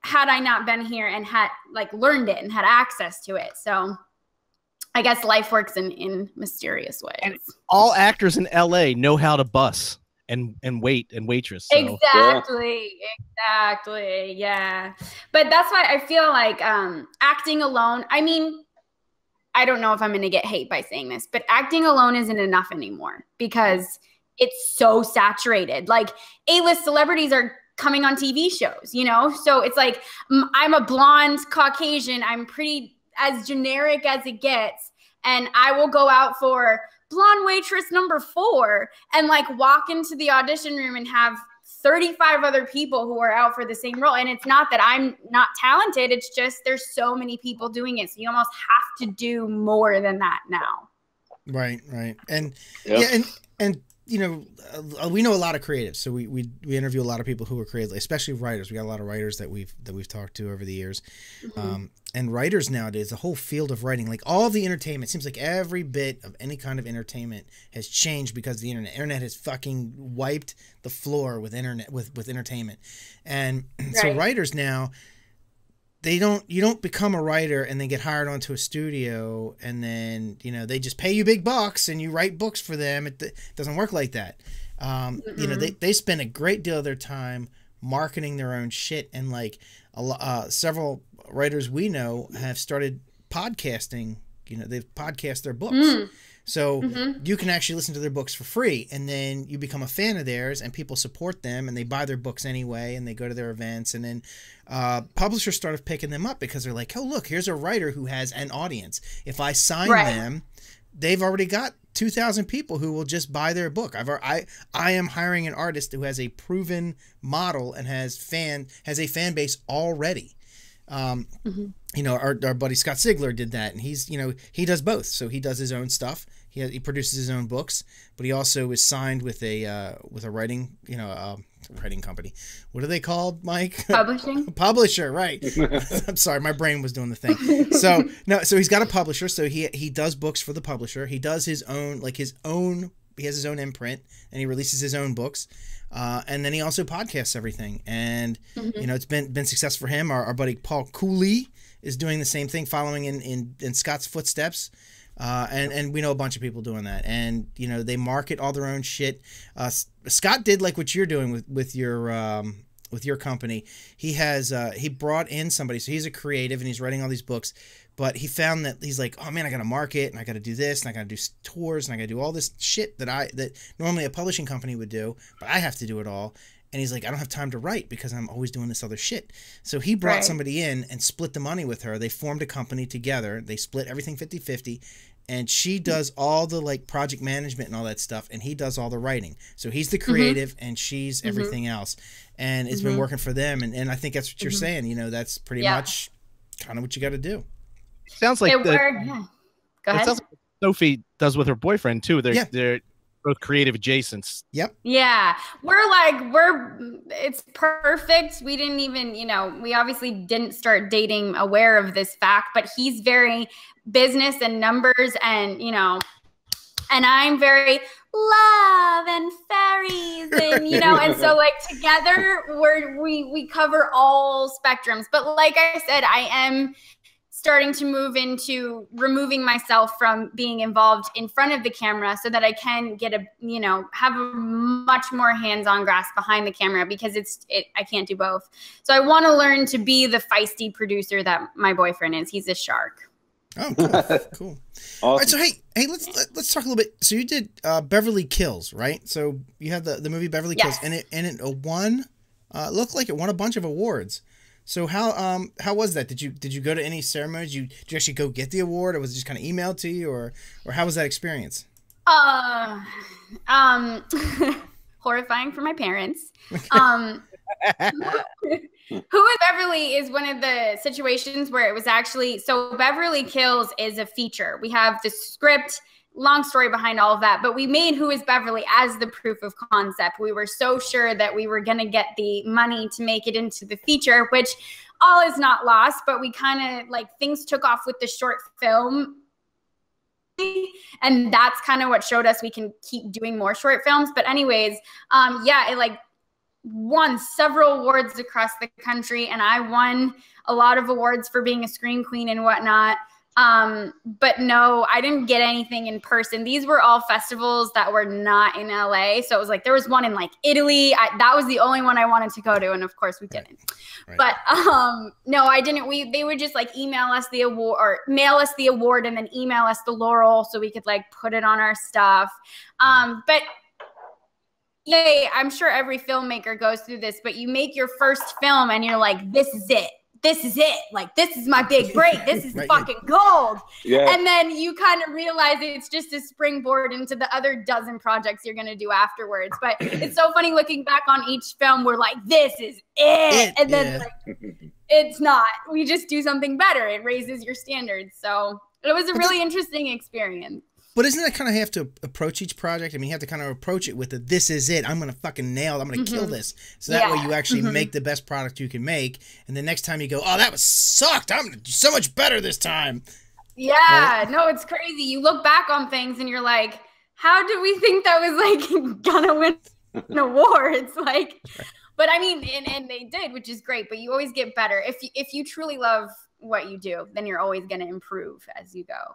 had I not been here and had like learned it and had access to it. So I guess life works in, in mysterious ways. And all actors in L A know how to bus and, and wait and waitress. So. Exactly. Yeah. Exactly. Yeah. But that's why I feel like um, acting alone. I mean, I don't know if I'm going to get hate by saying this, but acting alone isn't enough anymore because it's so saturated. Like A-list celebrities are coming on T V shows, you know? So it's like, I'm a blonde Caucasian. I'm pretty as generic as it gets. And I will go out for blonde waitress number four and like walk into the audition room and have thirty-five other people who are out for the same role. And it's not that I'm not talented. It's just, there's so many people doing it. So you almost have to do more than that now. Right. Right. And yep. yeah. And, and, you know, uh, we know a lot of creatives, so we, we we interview a lot of people who are creative, especially writers. We got a lot of writers that we've that we've talked to over the years, mm-hmm. um, and writers nowadays, the whole field of writing, like all the entertainment, seems like every bit of any kind of entertainment has changed because the internet internet has fucking wiped the floor with internet with with entertainment, and right. so writers now. They don't, you don't become a writer and then get hired onto a studio and then, you know, they just pay you big bucks and you write books for them. It, it doesn't work like that. Um, mm-hmm. You know, they, they spend a great deal of their time marketing their own shit. And like a, uh, several writers we know have started podcasting, you know, they've podcast their books. Mm. So mm-hmm. you can actually listen to their books for free and then you become a fan of theirs and people support them and they buy their books anyway and they go to their events and then uh, publishers started picking them up because they're like, oh, look, here's a writer who has an audience. If I sign right. them, they've already got two thousand people who will just buy their book. I've, I, I am hiring an artist who has a proven model and has, fan, has a fan base already. Um, mm-hmm. You know, our, our buddy Scott Sigler did that, and he's, you know, he does both. So he does his own stuff. He, has, he produces his own books, but he also is signed with a uh, with a writing, you know, uh, writing company. What are they called, Mike? Publishing. Publisher, right? I'm sorry, my brain was doing the thing. So no, so he's got a publisher. So he he does books for the publisher. He does his own like his own he has his own imprint, and he releases his own books, uh, and then he also podcasts everything. And mm-hmm. you know, it's been been successful for him. Our, our buddy Paul Cooley is doing the same thing, following in in, in Scott's footsteps. Uh, and, and we know a bunch of people doing that, and, you know, they market all their own shit. Uh, Scott did like what you're doing with, with your, um, with your company. He has, uh, he brought in somebody, so he's a creative and he's writing all these books, but he found that he's like, oh man, I got to market and I got to do this and I got to do tours and I got to do all this shit that I, that normally a publishing company would do, but I have to do it all. And he's like, I don't have time to write because I'm always doing this other shit. So he brought right. somebody in and split the money with her. They formed a company together. They split everything fifty fifty. And she does all the like project management and all that stuff. And he does all the writing. So he's the creative mm-hmm. and she's mm-hmm. everything else. And it's mm-hmm. been working for them. And, and I think that's what you're mm-hmm. saying. You know, that's pretty yeah. much kind of what you got to do. Sounds like it the, yeah. Go ahead. Sounds like Sophie does with her boyfriend, too. They're, yeah. they're, both creative adjacents. Yep. Yeah. We're like, we're, it's perfect. We didn't even, you know, we obviously didn't start dating aware of this fact, but he's very business and numbers and, you know, and I'm very love and fairies and, you know, and so like together we're, we, we cover all spectrums. But like I said, I am starting to move into removing myself from being involved in front of the camera so that I can get a, you know, have a much more hands-on grasp behind the camera, because it's, it, I can't do both. So I want to learn to be the feisty producer that my boyfriend is. He's a shark. Oh, cool. Cool. Awesome. All right, so hey, hey, let's let's talk a little bit. So you did uh, Beverly Kills, right? So you had the the movie Beverly yes. Kills, and it and it won, uh, looked like it won a bunch of awards. So how um how was that? Did you did you go to any ceremonies? You did you actually go get the award, or was it just kind of emailed to you, or or how was that experience? Uh, um, horrifying for my parents. Um, Who is Beverly is one of the situations where it was actually so Beverly Kills is a feature. We have the script. Long story behind all of that, but we made Who is Beverly as the proof of concept. We were so sure that we were going to get the money to make it into the feature, which all is not lost, but we kind of like things took off with the short film. And that's kind of what showed us we can keep doing more short films. But anyways, um, yeah, it like won several awards across the country. And I won a lot of awards for being a Scream Queen and whatnot. Um, but no, I didn't get anything in person. These were all festivals that were not in L A. So it was like, there was one in like Italy. I, that was the only one I wanted to go to. And of course we didn't, right. Right. But, um, no, I didn't. We, they would just like email us the award or mail us the award and then email us the laurel so we could like put it on our stuff. Um, but yay, I'm sure every filmmaker goes through this, but you make your first film and you're like, this is it. This is it. Like, this is my big break. This is right. fucking gold. Yeah. And then you kind of realize it's just a springboard into the other dozen projects you're going to do afterwards. But it's so funny looking back on each film. We're like, this is it. it and then yeah. like, it's not. We just do something better. It raises your standards. So it was a really interesting experience. But isn't that kind of have to approach each project? I mean, you have to kind of approach it with the, this is it. I'm going to fucking nail it. I'm going to mm-hmm. kill this. So that yeah. way you actually mm-hmm. make the best product you can make. And the next time you go, oh, that was sucked. I'm going to do so much better this time. Yeah. Right? No, it's crazy. You look back on things and you're like, how did we think that was like going to win an award? It's like, but I mean, and, and they did, which is great. But you always get better. If you, if you truly love what you do, then you're always going to improve as you go.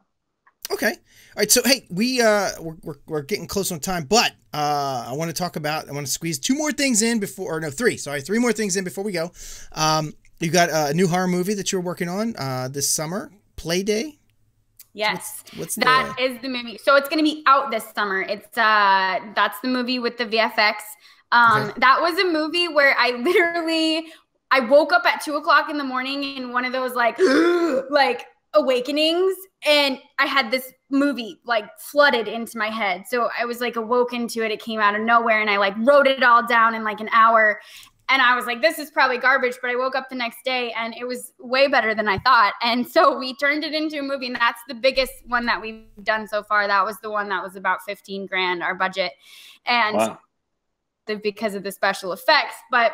Okay. All right. So, hey, we, uh, we're, we're, we're getting close on time, but uh, I want to talk about, I want to squeeze two more things in before, or no, three, sorry, three more things in before we go. Um, you got a new horror movie that you're working on uh, this summer, Play Day? Yes. What's, what's that the... is the movie. So it's going to be out this summer. It's, uh, that's the movie with the V F X. Um, okay. That was a movie where I literally, I woke up at two o'clock in the morning in one of those like, like, awakenings, and I had this movie like flooded into my head, so I was like awoken to it. It came out of nowhere, and I like wrote it all down in like an hour, and I was like, this is probably garbage, but I woke up the next day and it was way better than I thought. And so we turned it into a movie, and that's the biggest one that we've done so far. That was the one that was about fifteen grand our budget, and wow. the, because of the special effects. But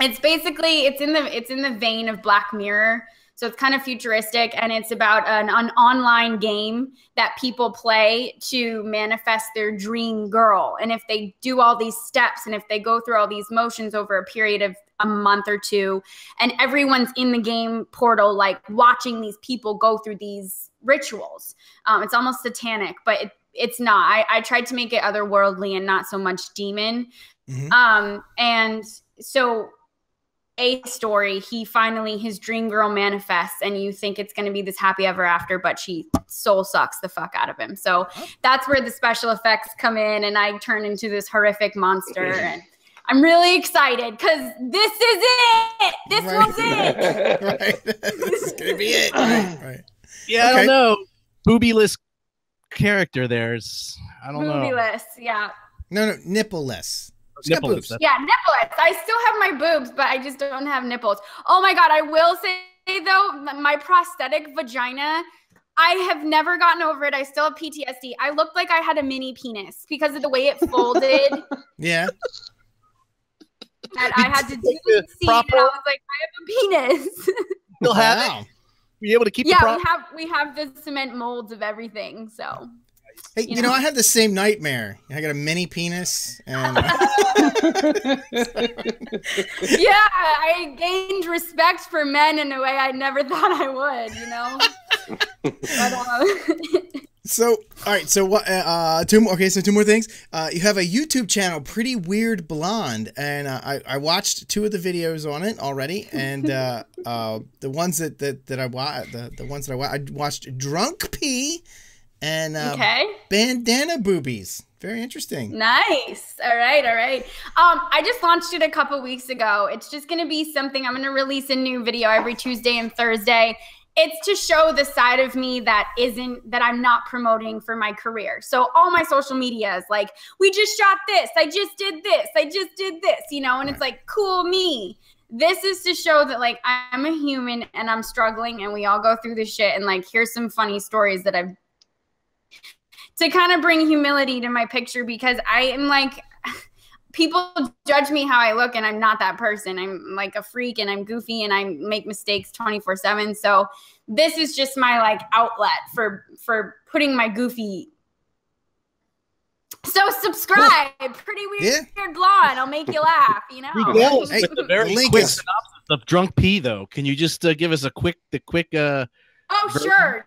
it's basically it's in the it's in the vein of Black Mirror. So it's kind of futuristic, and it's about an, an online game that people play to manifest their dream girl. And if they do all these steps and if they go through all these motions over a period of a month or two, and everyone's in the game portal, like watching these people go through these rituals. Um, it's almost satanic, but it, it's not. I, I tried to make it otherworldly and not so much demon. Mm-hmm. Um, and so... A story, he finally, his dream girl manifests, and you think it's going to be this happy ever after, but she soul sucks the fuck out of him. So that's where the special effects come in, and I turn into this horrific monster. And I'm really excited because this is it. This right. was it. Right. This is going to be it. Right. Right. Yeah, okay. I don't know. Boobyless character there's. I don't Boobyless, know. Boobyless, yeah. No, no, nippleless. Nipples. Yeah, nipples. I still have my boobs, but I just don't have nipples. Oh my God. I will say though, my prosthetic vagina, I have never gotten over it. I still have P T S D. I looked like I had a mini penis because of the way it folded. Yeah. That I had to do the scene, and I was like, I have a penis. Still have it. Be able to keep. Yeah, we have we have the cement molds of everything. So. Hey, you know? you know, I had the same nightmare. I got a mini penis. And... yeah, I gained respect for men in a way I never thought I would, you know? But, uh... so, all right. So, what? Uh, two more. Okay, so two more things. Uh, you have a YouTube channel, Pretty Weird Blonde, and uh, I, I watched two of the videos on it already, and uh, uh, the ones that that that I watched, the the ones that I, wa I watched, Drunk Pee. And uh, okay. Bandana Boobies. Very interesting. Nice. All right. All right. Um, I just launched it a couple weeks ago. It's just going to be something. I'm going to release a new video every Tuesday and Thursday. It's to show the side of me that isn't, that I'm not promoting for my career. So all my social media is like, we just shot this. I just did this. I just did this, you know, and all it's right. like, cool me. This is to show that, like, I'm a human and I'm struggling and we all go through this shit. And like, here's some funny stories that I've to kind of bring humility to my picture, because I am like, people judge me how I look and I'm not that person. I'm like a freak and I'm goofy and I make mistakes twenty-four seven. So this is just my like outlet for, for putting my goofy. So subscribe, Pretty Weird, yeah. Weird Blonde. I'll make you laugh, you know. Hey, the very the quick synopsis of Drunk Pee though. Can you just uh, give us a quick, the quick. Uh, oh, version? Sure.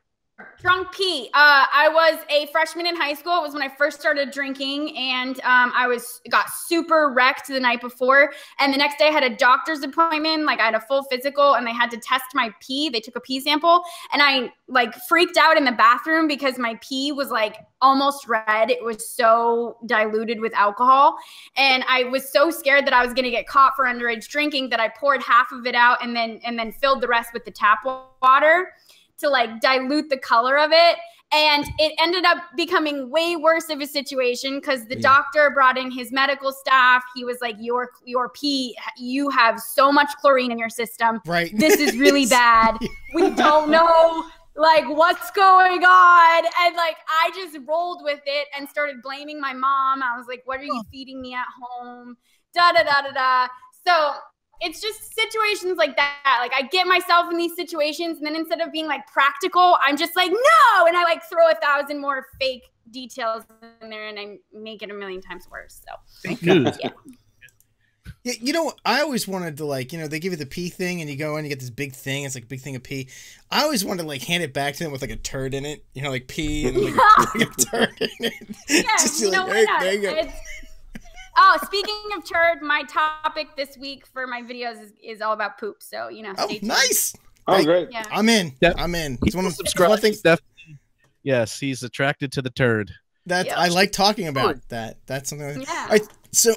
Drunk Pete. Uh, I was a freshman in high school. It was when I first started drinking, and um, I was got super wrecked the night before. And the next day, I had a doctor's appointment. Like I had a full physical, and they had to test my pee. They took a pee sample, and I like freaked out in the bathroom because my pee was like almost red. It was so diluted with alcohol, and I was so scared that I was going to get caught for underage drinking that I poured half of it out and then and then filled the rest with the tap water to like dilute the color of it. And it ended up becoming way worse of a situation because the yeah. doctor brought in his medical staff. He was like, your, your pee, you have so much chlorine in your system. Right. This is really bad. Yeah. We don't know like what's going on. And like, I just rolled with it and started blaming my mom. I was like, what are you feeding me at home? Da, da, da, da, da. So it's just situations like that. Like I get myself in these situations, and then instead of being like practical, I'm just like, no. And I like throw a thousand more fake details in there and I make it a million times worse. So thank you. Yeah. Yeah, you know, I always wanted to like, you know, they give you the pee thing and you go in, you get this big thing. It's like a big thing of pee. I always wanted to like hand it back to them with like a turd in it, you know, like pee and like, like a turd in it. Yeah, just you know, like, hey, there you go. It's oh, speaking of turd, my topic this week for my videos is, is all about poop. So, you know, stay oh, nice. Oh, like, great. Yeah. I'm in. Def I'm in. It's one of the yes, he's attracted to the turd. That yep. I like talking about that. That's something. Like, yeah. All right, so,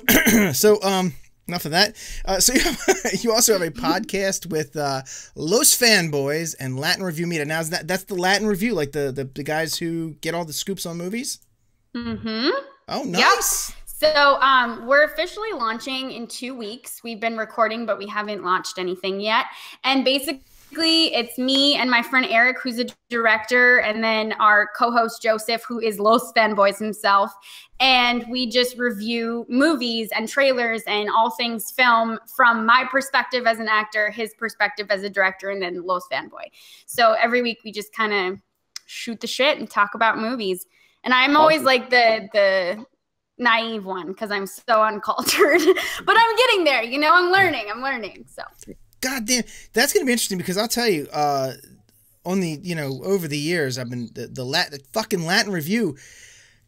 so um, enough of that. Uh, so you, have, you also have a podcast with uh, Los Fanboys and Latin Review Media. Now, is that that's the Latin Review, like the the, the guys who get all the scoops on movies. Mm-hmm. Oh, nice. Yep. So um, we're officially launching in two weeks. We've been recording, but we haven't launched anything yet. And basically basically, it's me and my friend Eric, who's a director, and then our co-host Joseph, who is Los Fanboys himself. And we just review movies and trailers and all things film from my perspective as an actor, his perspective as a director, and then Los Fanboy. So every week we just kind of shoot the shit and talk about movies. And I'm always like the the naive one because I'm so uncultured. But I'm getting there, you know, I'm learning, I'm learning. So goddamn, that's gonna be interesting because I'll tell you, uh on the, you know, over the years I've been the, the Latin the fucking Latin review.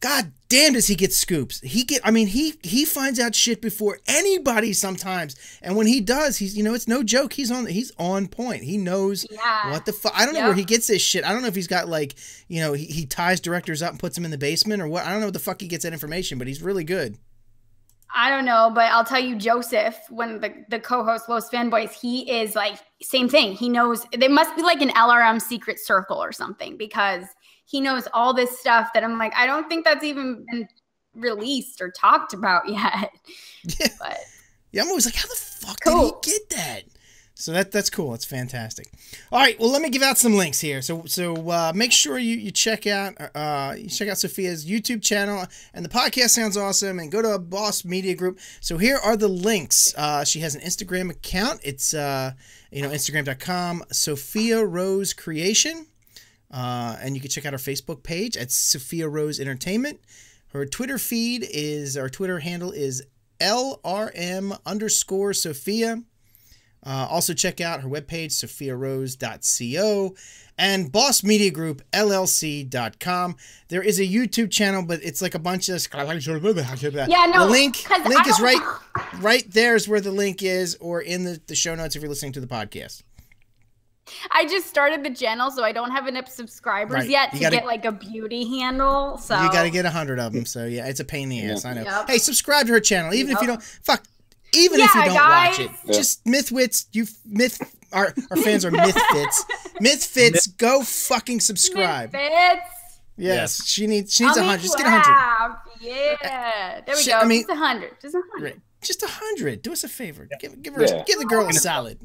God damn, does he get scoops? He get, I mean, he he finds out shit before anybody sometimes, and when he does, he's, you know, it's no joke. He's on he's on point. He knows yeah. what the fuck. I don't know yeah. where he gets this shit. I don't know if he's got like, you know, he, he ties directors up and puts them in the basement or what. I don't know what the fuck he gets that information, but he's really good. I don't know, but I'll tell you, Joseph, when the, the co-host Los Fanboys, he is like same thing. He knows there must be like an L R M secret circle or something because he knows all this stuff that I'm like, I don't think that's even been released or talked about yet. Yeah, but, yeah I'm always like, how the fuck cool. did he get that? So that that's cool. That's fantastic. All right, well, let me give out some links here. So so uh, make sure you you check out uh, you check out Sophia's YouTube channel, and the podcast sounds awesome. And go to Boss Media Group. So here are the links. Uh, she has an Instagram account. It's uh, you know Instagram dot com Sophia Rose Creation. Uh, and you can check out her Facebook page at Sophia Rose Entertainment. Her Twitter feed is, our Twitter handle is L R M underscore Sophia. Uh, also check out her webpage, sophia rose dot co, and Boss Media Group L L C dot com. There is a YouTube channel, but it's like a bunch of yeah, no, the link. Link is right, right there is where the link is, or in the, the show notes if you're listening to the podcast. I just started the channel, so I don't have enough subscribers right. yet to gotta, get like a beauty handle. So you got to get a hundred of them. So yeah, it's a pain in the ass. I know. Yep. Hey, subscribe to her channel, even yep. if you don't. Fuck, even yeah, if you don't guys. watch it, yeah. just Mythwits. You myth. Our our fans are Mythfits. Mythfits, go fucking subscribe. Mythfits. Yes, yes, she needs she needs a hundred. Just get a hundred. Yeah, there we she, go. I mean, just a hundred. Just a hundred. Right. Just a hundred. Do us a favor. Yeah. Give give her yeah. give the girl a solid.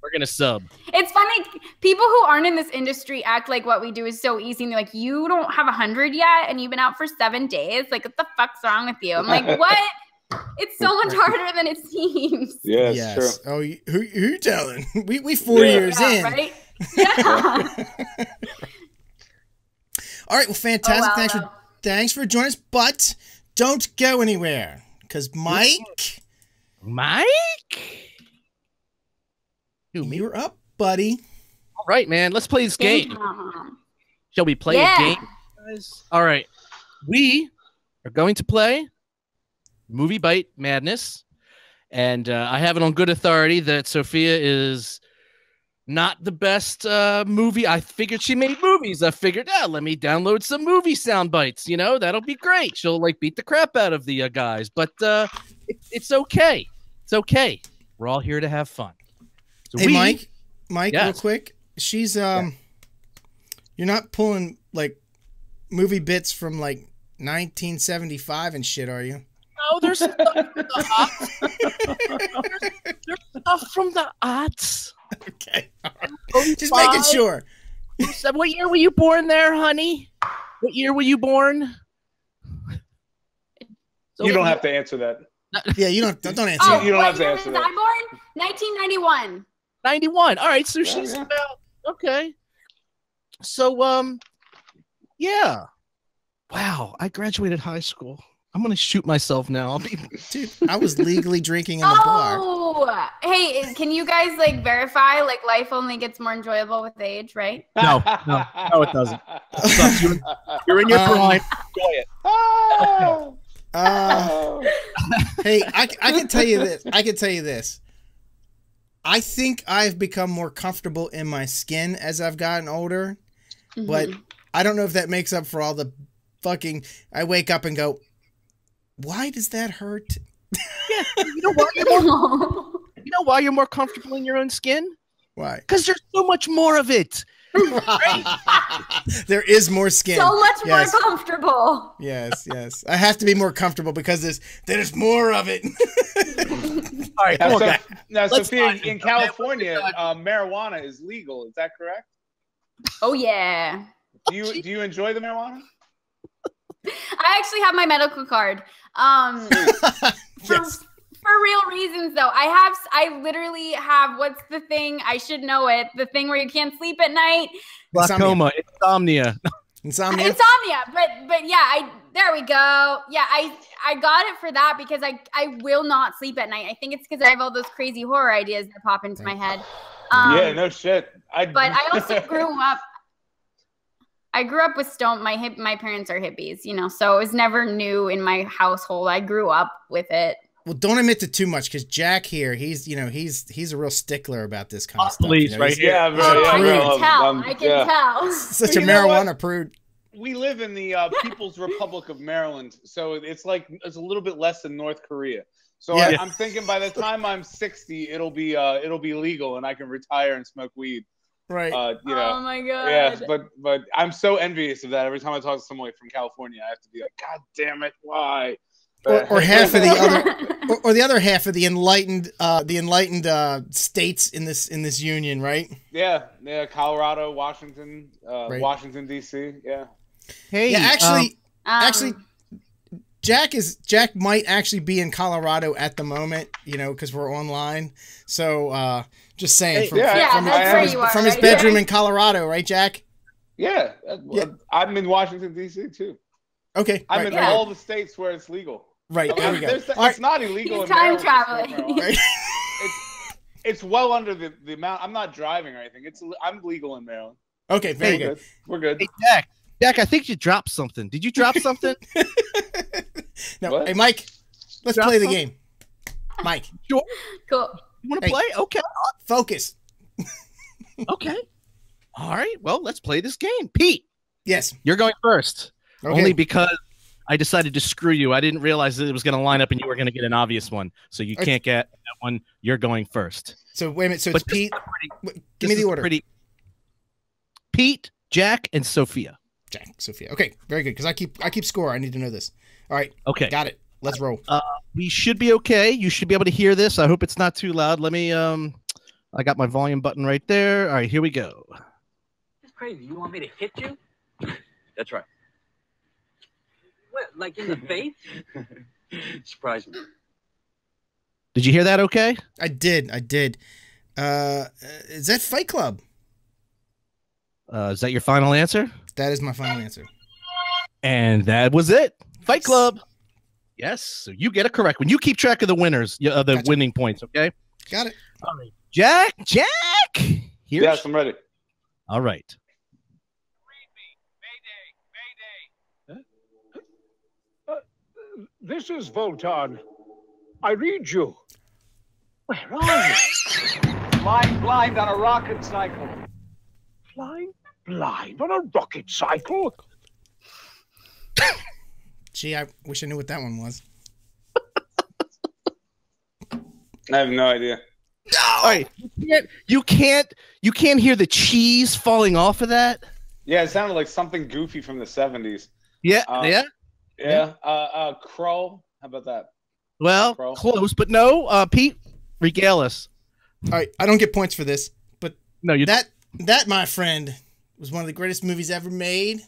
We're going to sub. It's funny. People who aren't in this industry act like what we do is so easy. And they're like, you don't have a hundred yet and you've been out for seven days. Like, what the fuck's wrong with you? I'm like, what? It's so much harder than it seems. Yeah, yes. True. Oh, you, who, who you telling? We, we four yeah. years yeah, in. Right? Yeah. All right. Well, fantastic. Oh, wow. Thanks, for, thanks for joining us. But don't go anywhere because Mike. Mike? You're up, buddy. All right, man. Let's play this game. Shall we play yeah. a game, guys? All right. We are going to play Movie Bite Madness. And uh, I have it on good authority that Sophia is not the best uh, movie. I figured she made movies. I figured, ah, let me download some movie sound bites. You know, that'll be great. She'll, like, beat the crap out of the uh, guys. But uh, it, it's okay. It's okay. We're all here to have fun. So hey, we, Mike, Mike, yes. real quick. She's, um, yeah. you're not pulling like movie bits from like nineteen seventy-five and shit, are you? No, there's stuff from the there's, there's stuff from the aughts. Okay. Right. Just making sure. So what year were you born there, honey? What year were you born? So you don't have to answer that. Yeah, you don't don't answer. Oh, you don't what, have to answer that. I born nineteen ninety-one. ninety-one. All right, so yeah, she's yeah. about okay. So um, yeah. Wow, I graduated high school. I'm gonna shoot myself now. I'll be, dude, I was legally drinking in the oh, bar. Oh, hey, can you guys like verify? Like, life only gets more enjoyable with age, right? No, no, no, it doesn't. You're, you're in your prime. Enjoy it. Oh. Uh, hey, I, I can tell you this. I can tell you this. I think I've become more comfortable in my skin as I've gotten older, mm-hmm. but I don't know if that makes up for all the fucking. I wake up and go, "Why does that hurt?" Yeah, you know why you're more, you know why you're more comfortable in your own skin? Why? Because there's so much more of it. There is more skin. So much yes. more comfortable. Yes, yes. I have to be more comfortable because there's there's more of it. All right, now, so, now Sophia, in, in California, uh, marijuana is legal. Is that correct? Oh yeah. Do you do you enjoy the marijuana? I actually have my medical card. Um, for, yes. for real reasons, though. I have, I literally have, what's the thing? I should know it. The thing where you can't sleep at night. Glaucoma, insomnia. Insomnia. Insomnia. But, but yeah, I, there we go. Yeah, I, I got it for that because I, I will not sleep at night. I think it's because I have all those crazy horror ideas that pop into my head. Um, yeah, no shit. I, but I also grew up. I grew up with stone. My hip, my parents are hippies, you know, so it was never new in my household. I grew up with it. Well, don't admit to too much because Jack here, he's, you know, he's he's a real stickler about this kind of stuff. Please, you know, right here. Yeah, yeah, oh, I can um, tell. Um, I can yeah. tell. Such a marijuana prude. We live in the uh, People's Republic of Maryland, so it's like it's a little bit less than North Korea. So yeah. I, I'm thinking by the time I'm sixty, it'll be uh, it'll be legal, and I can retire and smoke weed. Right. Uh, you know, oh my god. Yeah, but but I'm so envious of that. Every time I talk to someone from California, I have to be like, God damn it, why? Or, or half of the other, or, or the other half of the enlightened, uh, the enlightened uh, states in this in this union, right? Yeah, yeah. Colorado, Washington, uh, right. Washington D C. Yeah. Hey, yeah, actually, um, actually. Jack is Jack might actually be in Colorado at the moment, you know, because we're online. So uh, just saying, from, yeah, from, yeah, from, his, from, are, from his bedroom yeah. in Colorado, right, Jack? Yeah, yeah, I'm in Washington D C too. Okay, I'm right. in yeah. all the states where it's legal. Right, there we go. There's, it's right. not illegal. He's in time traveling. Right? it's, it's well under the the amount. I'm not driving or anything. It's I'm legal in Maryland. Okay, very good. good. We're good. Hey, Jack. Jack, I think you dropped something. Did you drop something? No. What? Hey, Mike, let's drop play the something? game. Mike. Sure. Cool. You want to hey. play? Okay. Focus. Okay. All right. Well, let's play this game. Pete. Yes. You're going first. Okay. Only because I decided to screw you. I didn't realize that it was going to line up and you were going to get an obvious one. So you okay. can't get that one. You're going first. So wait a minute. So but it's Pete. Pretty, Give me the order. Pretty... Pete, Jack, and Sophia. Jack, Sophia. Okay, very good. Because I keep I keep score. I need to know this. All right. Okay. Got it. Let's roll. Uh, we should be okay. You should be able to hear this. I hope it's not too loud. Let me. Um, I got my volume button right there. All right. Here we go. That's crazy. You want me to hit you? That's right. What? Like in the face? Surprise me. Did you hear that? Okay. I did. I did. Uh, is that Fight Club? Uh, is that your final answer? That is my final answer. And that was it. Fight Club. Yes. So you get it correct. When you keep track of the winners, uh, the gotcha. winning points, okay? Got it. All right. Jack, Jack. Here's yes, I'm ready. All right. Mayday, Mayday. Huh? Uh, this is Votan. I read you. Where are you? Flying blind on a rocket cycle. Flying blind on a rocket cycle? Gee, I wish I knew what that one was. I have no idea. No! All right. You can't, you can't you can't hear the cheese falling off of that? Yeah, it sounded like something goofy from the seventies. Yeah, uh, yeah. Yeah. Uh uh Crow. How about that? Well, Crow. Close, but no, uh Pete, regale us. All right, I don't get points for this, but no, you that that, my friend, was one of the greatest movies ever made.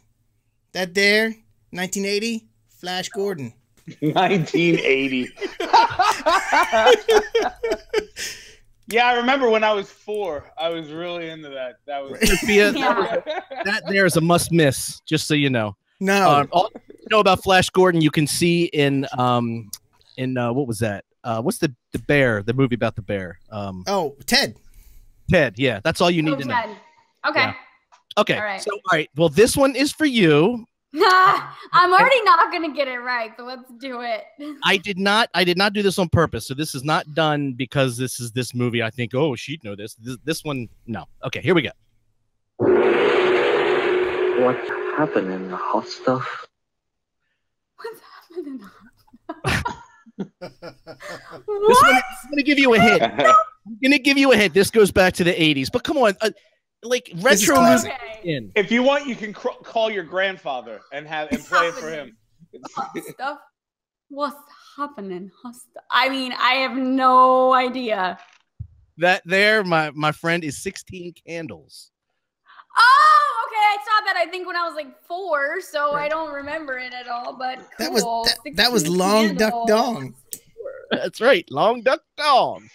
That there, nineteen eighty, Flash Gordon. nineteen eighty. Yeah, I remember when I was four, I was really into that. That was yeah. that there is a must miss, just so you know. No, um, all you know about Flash Gordon, you can see in um, in uh, what was that? Uh, what's the the bear? The movie about the bear? Um, oh, Ted. Ted, yeah, that's all you need oh, to know. Ted. Okay. Yeah. Okay. All right. So, all right. Well, this one is for you. I'm already not going to get it right, so let's do it. I did not. I did not do this on purpose. So this is not done because this is this movie. I think. Oh, she'd know this. This, this one. No. Okay. Here we go. What's happening? The hot stuff. What's happening? What? This one, I'm going to give you a hint. I'm going to give you a hint. This goes back to the eighties. But come on. Uh, like retro. Okay. If you want, you can cr call your grandfather and have and play it for him. Stuff. What's happening? I mean, I have no idea. That there, my my friend, is sixteen Candles. Oh, okay. I saw that. I think when I was like four, so right. I don't remember it at all. But cool. that was that, that was Long Duck Dong. That's right, Long Duck Dong.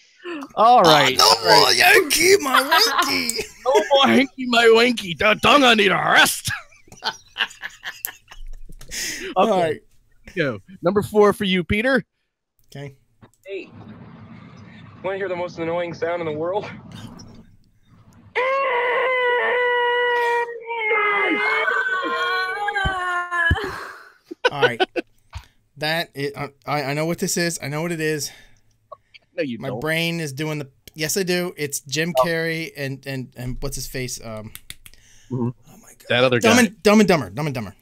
All right. Oh, no more Yankee, my wanky. No more Hanky, my wanky. The Donga need a rest. Okay. All right. Go. Number four for you, Peter. Okay. Hey, want to hear the most annoying sound in the world? All right. That is, I, I know what this is. I know what it is. No, you My don't. brain is doing the. Yes, I do. It's Jim oh. Carrey and and and what's his face? Um, mm-hmm. Oh my god, that other Dumb guy. And, Dumb and Dumber. Dumb and Dumber.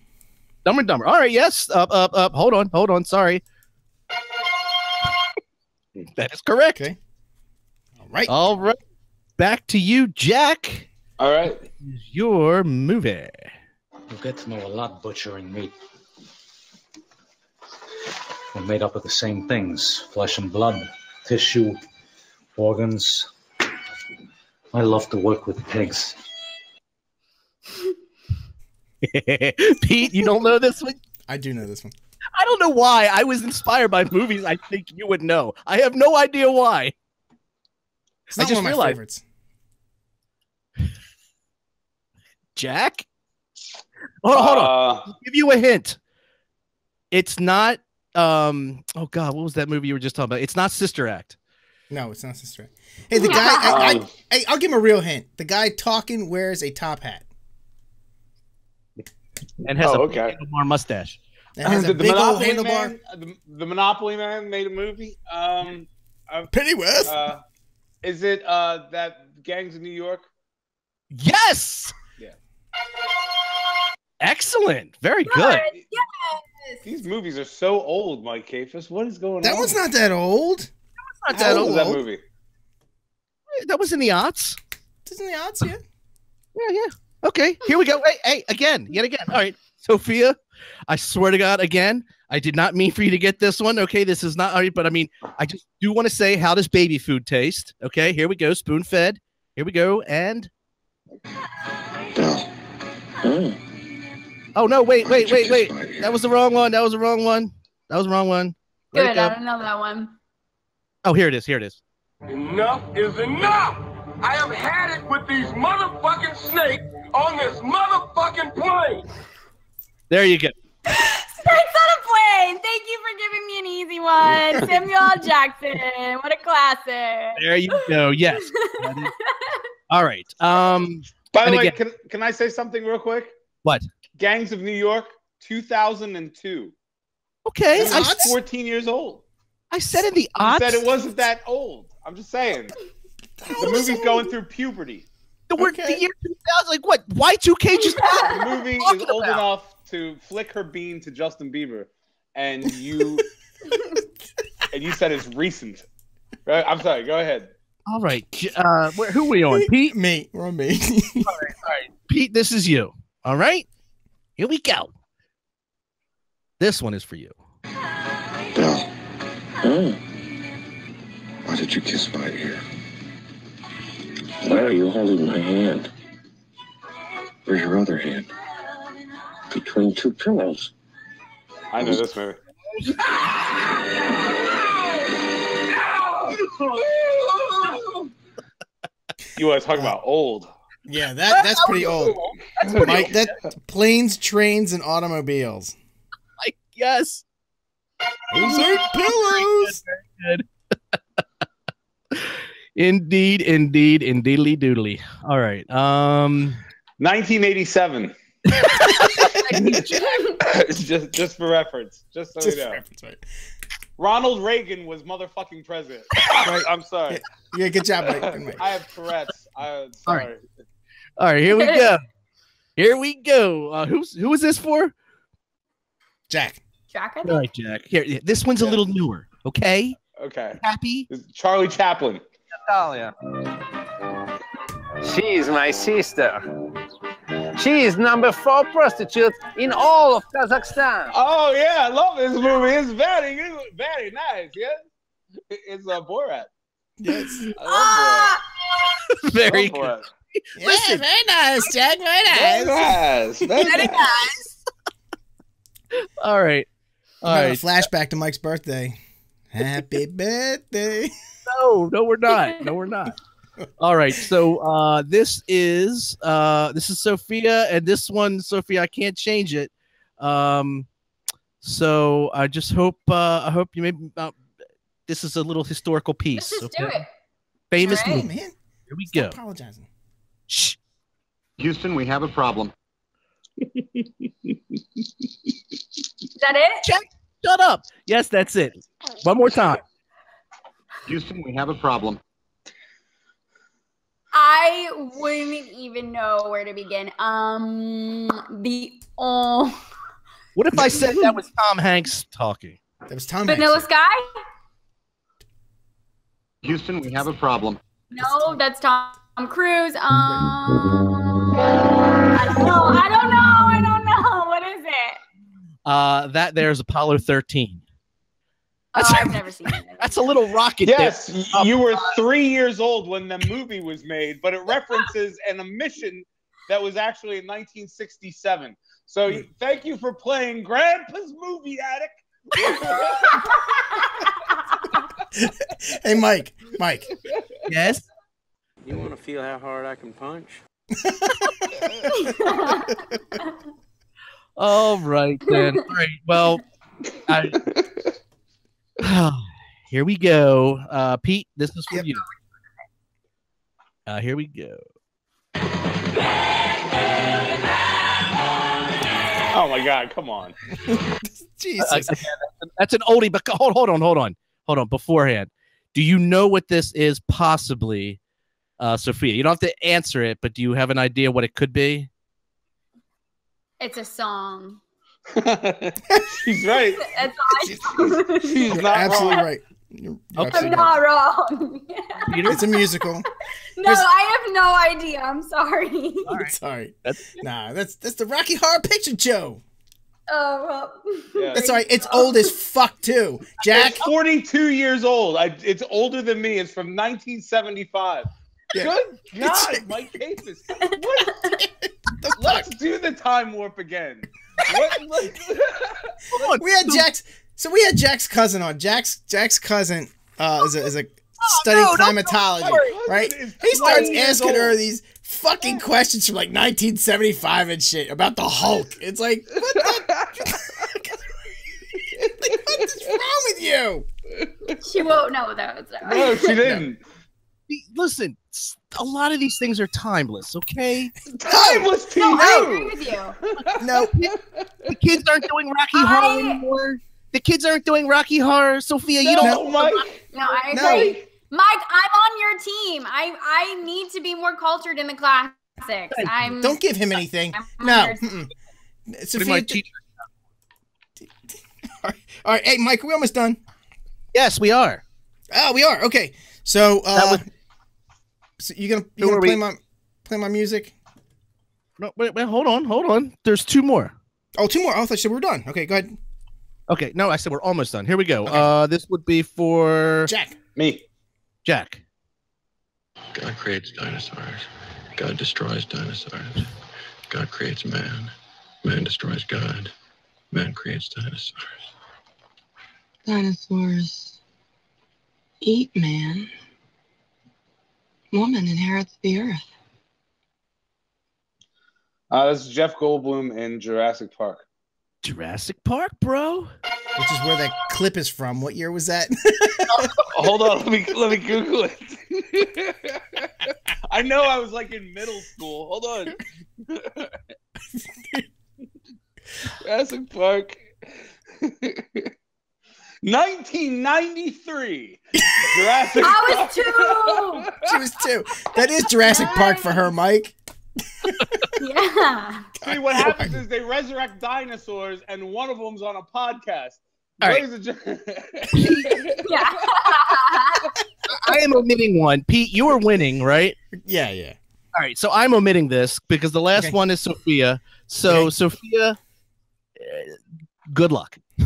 Dumb and Dumber. All right, yes. Up, up, up. Hold on, hold on. Sorry. That is correct. Okay. All right. All right. Back to you, Jack. All right. Your movie. You'll get to know a lot butchering meat. We're made up of the same things: flesh and blood. Tissue, organs. I love to work with pigs. Pete, you don't know this one? I do know this one. I don't know why. I was inspired by movies I think you would know. I have no idea why. It's not I just one of my favorites. Jack? Hold on, hold on. Uh... I'll give you a hint. It's not... Um. Oh God, what was that movie you were just talking about? It's not Sister Act. No, it's not Sister Act. Hey, the guy. I, I, I, I'll give him a real hint. The guy talking wears a top hat and has oh, a okay. handlebar mustache. And has a the, big Monopoly old handlebar. Man, the, the Monopoly Man made a movie. Um, uh, Pennyworth. Uh, is it uh that Gangs of New York? Yes. Yeah. Excellent. Very good. good. Yeah. These movies are so old, Mike Kafis. What is going that on? That one's not that old. That one's not that old. That movie. That was in the aughts. It's in the aughts, yeah. Yeah, yeah. Okay, here we go. Hey, hey, again, yet again. All right, Sophia, I swear to God, again, I did not mean for you to get this one. Okay, this is not, all right, but I mean, I just do want to say, how does baby food taste? Okay, here we go, spoon fed. Here we go, and... Oh. Oh. Oh, no, wait, wait, wait, wait. That was the wrong one. That was the wrong one. That was the wrong one. Good, I don't know that one. Oh, here it is. Here it is. Enough is enough. I have had it with these motherfucking snakes on this motherfucking plane. There you go. Snakes on a plane. Thank you for giving me an easy one. Samuel Jackson. What a classic. There you go. Yes. All right. Um, By the way, again, can, can I say something real quick? What? Gangs of New York, two thousand two. Okay. I was fourteen years old. I said in the odds. I said it wasn't that old. I'm just saying. The movie's going through puberty. The word okay. the year two thousand, like what? Y two K just happened. The movie is old about. enough to flick her bean to Justin Bieber, and you and you said it's recent. Right? I'm sorry. Go ahead. All right. Uh, where, who are we on? Pete? Me. We're on me. All right. All right. Pete, this is you. All right. Here we go. This one is for you. Belle. Oh. Why did you kiss my ear? Why are you holding my hand? Where's your other hand? Between two pillows. I know this movie. You want to talk about old. Yeah, that that's pretty old. That's pretty Mike, old. That planes, trains, and automobiles. I guess. Those are pillows. Very good. Very good. Indeed, indeed, indeedly doodly. All right. Um, nineteen eighty-seven. just, just for reference. Just so just you know. Reference, right. Ronald Reagan was motherfucking president. Right. I'm sorry. Yeah, good job, Mike. Mike. I have Tourette's. I'm sorry. All right. All right, here we go. Here we go. Uh, who's who is this for? Jack. Jack, I think. All right, Jack. Here, this one's yeah. a little newer. Okay. Okay. Happy. It's Charlie Chaplin. Natalia. She's my sister. She is number four prostitute in all of Kazakhstan. Oh, yeah, I love this movie. It's very, very nice, yeah? It's a Borat. Yes. I love Borat. Very good. Borat. Yeah, listen, very nice, Jack. Very nice. Very nice. Very nice. All right. All right. A flashback to Mike's birthday. Happy birthday. No, no, we're not. No, we're not. All right. So uh, this is uh, this is Sophia, and this one, Sophia, I can't change it. Um, so I just hope uh, I hope you maybe uh, this is a little historical piece. Let's just okay? do it. Famous right. movie. Man. Here we Stop go. Apologizing. Shh. Houston, we have a problem. Is that it? Shut, shut up. Yes, that's it. One more time. Houston, we have a problem. I wouldn't even know where to begin. Um, the oh. What if I said that was Tom Hanks talking? That was Tom. Vanilla Hanks. Vanilla Sky. Houston, we have a problem. No, that's Tom Cruise. Um, I don't know. I don't know. I don't know. What is it? Uh, that there's Apollo thirteen. That's oh, I've never seen it. That's a little rocket. Yes, there. You were three years old when the movie was made, but it references an omission that was actually in nineteen sixty-seven. So mm. thank you for playing Grandpa's Movie Attic. Hey, Mike. Mike. Yes? You want to feel how hard I can punch? All right, then. All right. Well, I... Here we go. Uh, Pete, this is for yep. you. Uh, here we go. Oh, my God. Come on. Jesus. Uh, okay, that's an oldie, but hold, hold on, hold on. Hold on. Beforehand, do you know what this is possibly, uh, Sophia? You don't have to answer it, but do you have an idea what it could be? It's a song. She's right. She's, she's, she's not absolutely wrong. Right. You're absolutely I'm not right. wrong. It's a musical. No, There's... I have no idea. I'm sorry. All right. Sorry. That's... Nah, that's that's the Rocky Horror Picture Show. Oh, well. Yeah. That's all right. It's old as fuck too. Jack, it's forty-two years old. I, it's older than me. It's from nineteen seventy-five. Yeah. Good God, Mike Kafis. What? Let's do the time warp again. What? What? We had Jack's. So we had Jack's cousin on. Jack's Jack's cousin uh, is a, is a oh, studying no, climatology, right? He starts asking old. her these fucking questions from like nineteen seventy-five and shit about the Hulk. It's like, what the? Like, what is wrong with you? She won't know that. No, she didn't. No. Listen. A lot of these things are timeless, okay? Timeless T V. No, I agree with you. No, the kids aren't doing Rocky I... Horror anymore. The kids aren't doing Rocky Horror, Sophia. No, you don't. Mike. No, I agree. No. Mike, I'm on your team. I I need to be more cultured in the classics. I'm. Don't give him anything. I'm no. Mm-mm. Sophia, th all, right. all right. Hey, Mike, are we almost done? Yes, we are. Oh, we are. Okay. So. Uh, that was So you gonna, you gonna play we? my play my music? No, wait, wait, hold on, hold on. There's two more. Oh, two more. I thought you said we were done. Okay, go ahead. Okay, no, I said we're almost done. Here we go. Okay. Uh, this would be for Jack. Me. Jack. God creates dinosaurs. God destroys dinosaurs. God creates man. Man destroys God. Man creates dinosaurs. Dinosaurs eat man. Woman inherits the earth. Uh, this is Jeff Goldblum in Jurassic Park. Jurassic Park, bro? Which is where that clip is from. What year was that? Oh, hold on, let me let me Google it. I know I was like in middle school. Hold on. Jurassic Park. nineteen ninety-three. Jurassic I Park. was two. She was two. That is Jurassic nice. Park for her, Mike. Yeah. See, what happens is they resurrect dinosaurs, and one of them's on a podcast. All right. Yeah. I am omitting one. Pete, you are winning, right? Yeah, yeah. All right, so I'm omitting this because the last okay. one is Sophia. So okay. Sophia, uh, good luck. I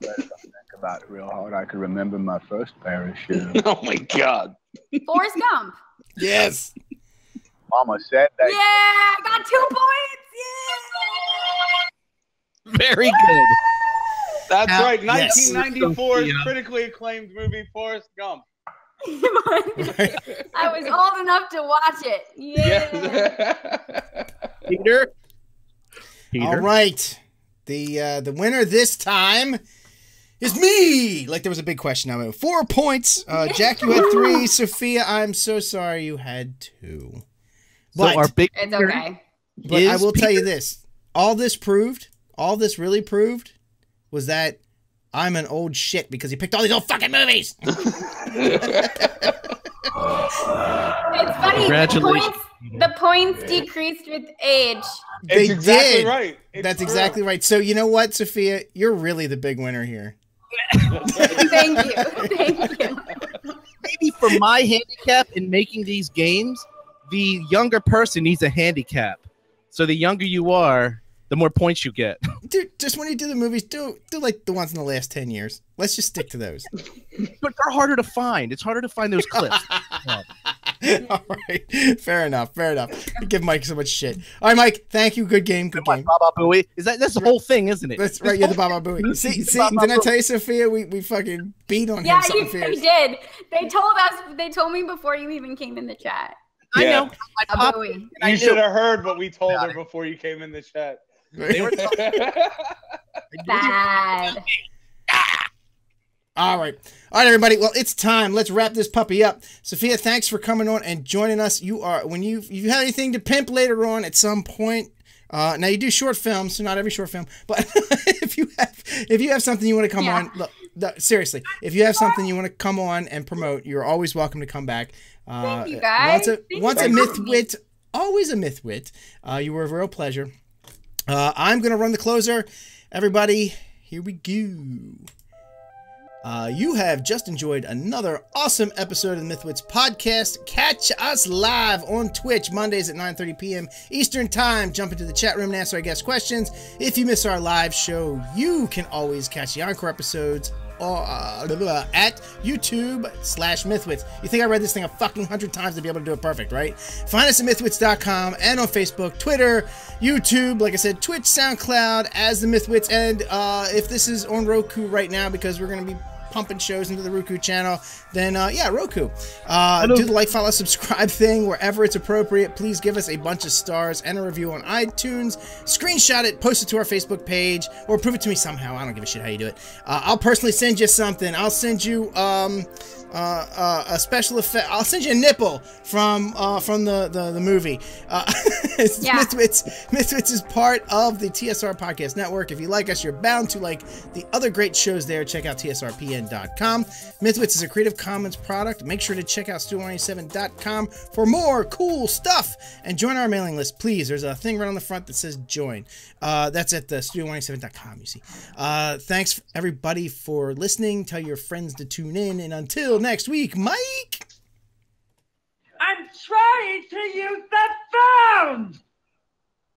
better think about it real hard. I can remember my first parachute. Oh my God. Forrest Gump. Yes. Mama said that. Yeah, I got two points. Yeah. Very good. That's uh, right. Yes. nineteen ninety-four's Sophia. Critically acclaimed movie Forrest Gump. I was old enough to watch it. Yeah. Peter? Peter. All right. The uh, the winner this time is me. Like there was a big question. I went four points. Uh, Jack, you had three. Sophia, I'm so sorry you had two. But so our big it's okay. But I will Peter. tell you this. All this proved, all this really proved was that I'm an old shit because he picked all these old fucking movies. It's funny. Congratulations. The points, the points decreased with age. They That's exactly did. right. It's That's true. exactly right. So you know what, Sophia? You're really the big winner here. Thank you. Thank you. Maybe for my handicap in making these games, the younger person needs a handicap. So the younger you are, the more points you get. Dude, just when you do the movies, do do like the ones in the last ten years. Let's just stick to those. But they're harder to find. It's harder to find those clips. All right. Fair enough. Fair enough. You give Mike so much shit. All right, Mike. Thank you. Good game. Good game. Baba Booey. Is that that's the whole thing, isn't it? That's right. You're the Baba Booey. See, see, didn't I tell you, Sophia? We we fucking beat on yeah, him. Yeah, you did. They told us. They told me before you even came in the chat. Yeah. I know. I popped, you I should have heard what we told her before you came in the chat. They were bad. All right. All right, everybody. Well, it's time. Let's wrap this puppy up. Sophia, thanks for coming on and joining us. You are, when you, you have anything to pimp later on at some point, uh, now you do short films, so not every short film, but if you have, if you have something you want to come yeah. on, look, look, seriously, if you have something you want to come on and promote, you're always welcome to come back. Uh, Thank you, guys. Once a, once a Mythwit, always a Mythwit. Uh, you were a real pleasure. Uh, I'm going to run the closer. Everybody, here we go. Uh, you have just enjoyed another awesome episode of the Mythwits podcast. Catch us live on Twitch Mondays at nine thirty p m Eastern Time. Jump into the chat room and answer our guest questions. If you miss our live show, you can always catch the encore episodes Or, uh, blah, blah, at YouTube slash Mythwits. You think I read this thing a fucking hundred times to be able to do it perfect, right? Find us at Mythwits dot com and on Facebook, Twitter, YouTube, like I said, Twitch, SoundCloud, as the Mythwits. And uh, if this is on Roku right now, because we're going to be pumping shows into the Roku channel, then uh, yeah, Roku. Uh, do the like, follow, subscribe thing wherever it's appropriate. Please give us a bunch of stars and a review on iTunes. Screenshot it, post it to our Facebook page, or prove it to me somehow. I don't give a shit how you do it. Uh, I'll personally send you something. I'll send you um, uh, uh, a special effect. I'll send you a nipple from uh, from the, the, the movie. Uh, yeah. Mythwits, Mythwits is part of the T S R Podcast Network. If you like us, you're bound to like the other great shows there. Check out T S R P N. Mythwits is a Creative Commons product. Make sure to check out Studio one eighty-seven dot com for more cool stuff and join our mailing list, please. There's a thing right on the front that says join. Uh, that's at the Studio one eighty-seven dot com, you see. Uh, thanks, everybody, for listening. Tell your friends to tune in. And until next week, Mike! I'm trying to use that phone!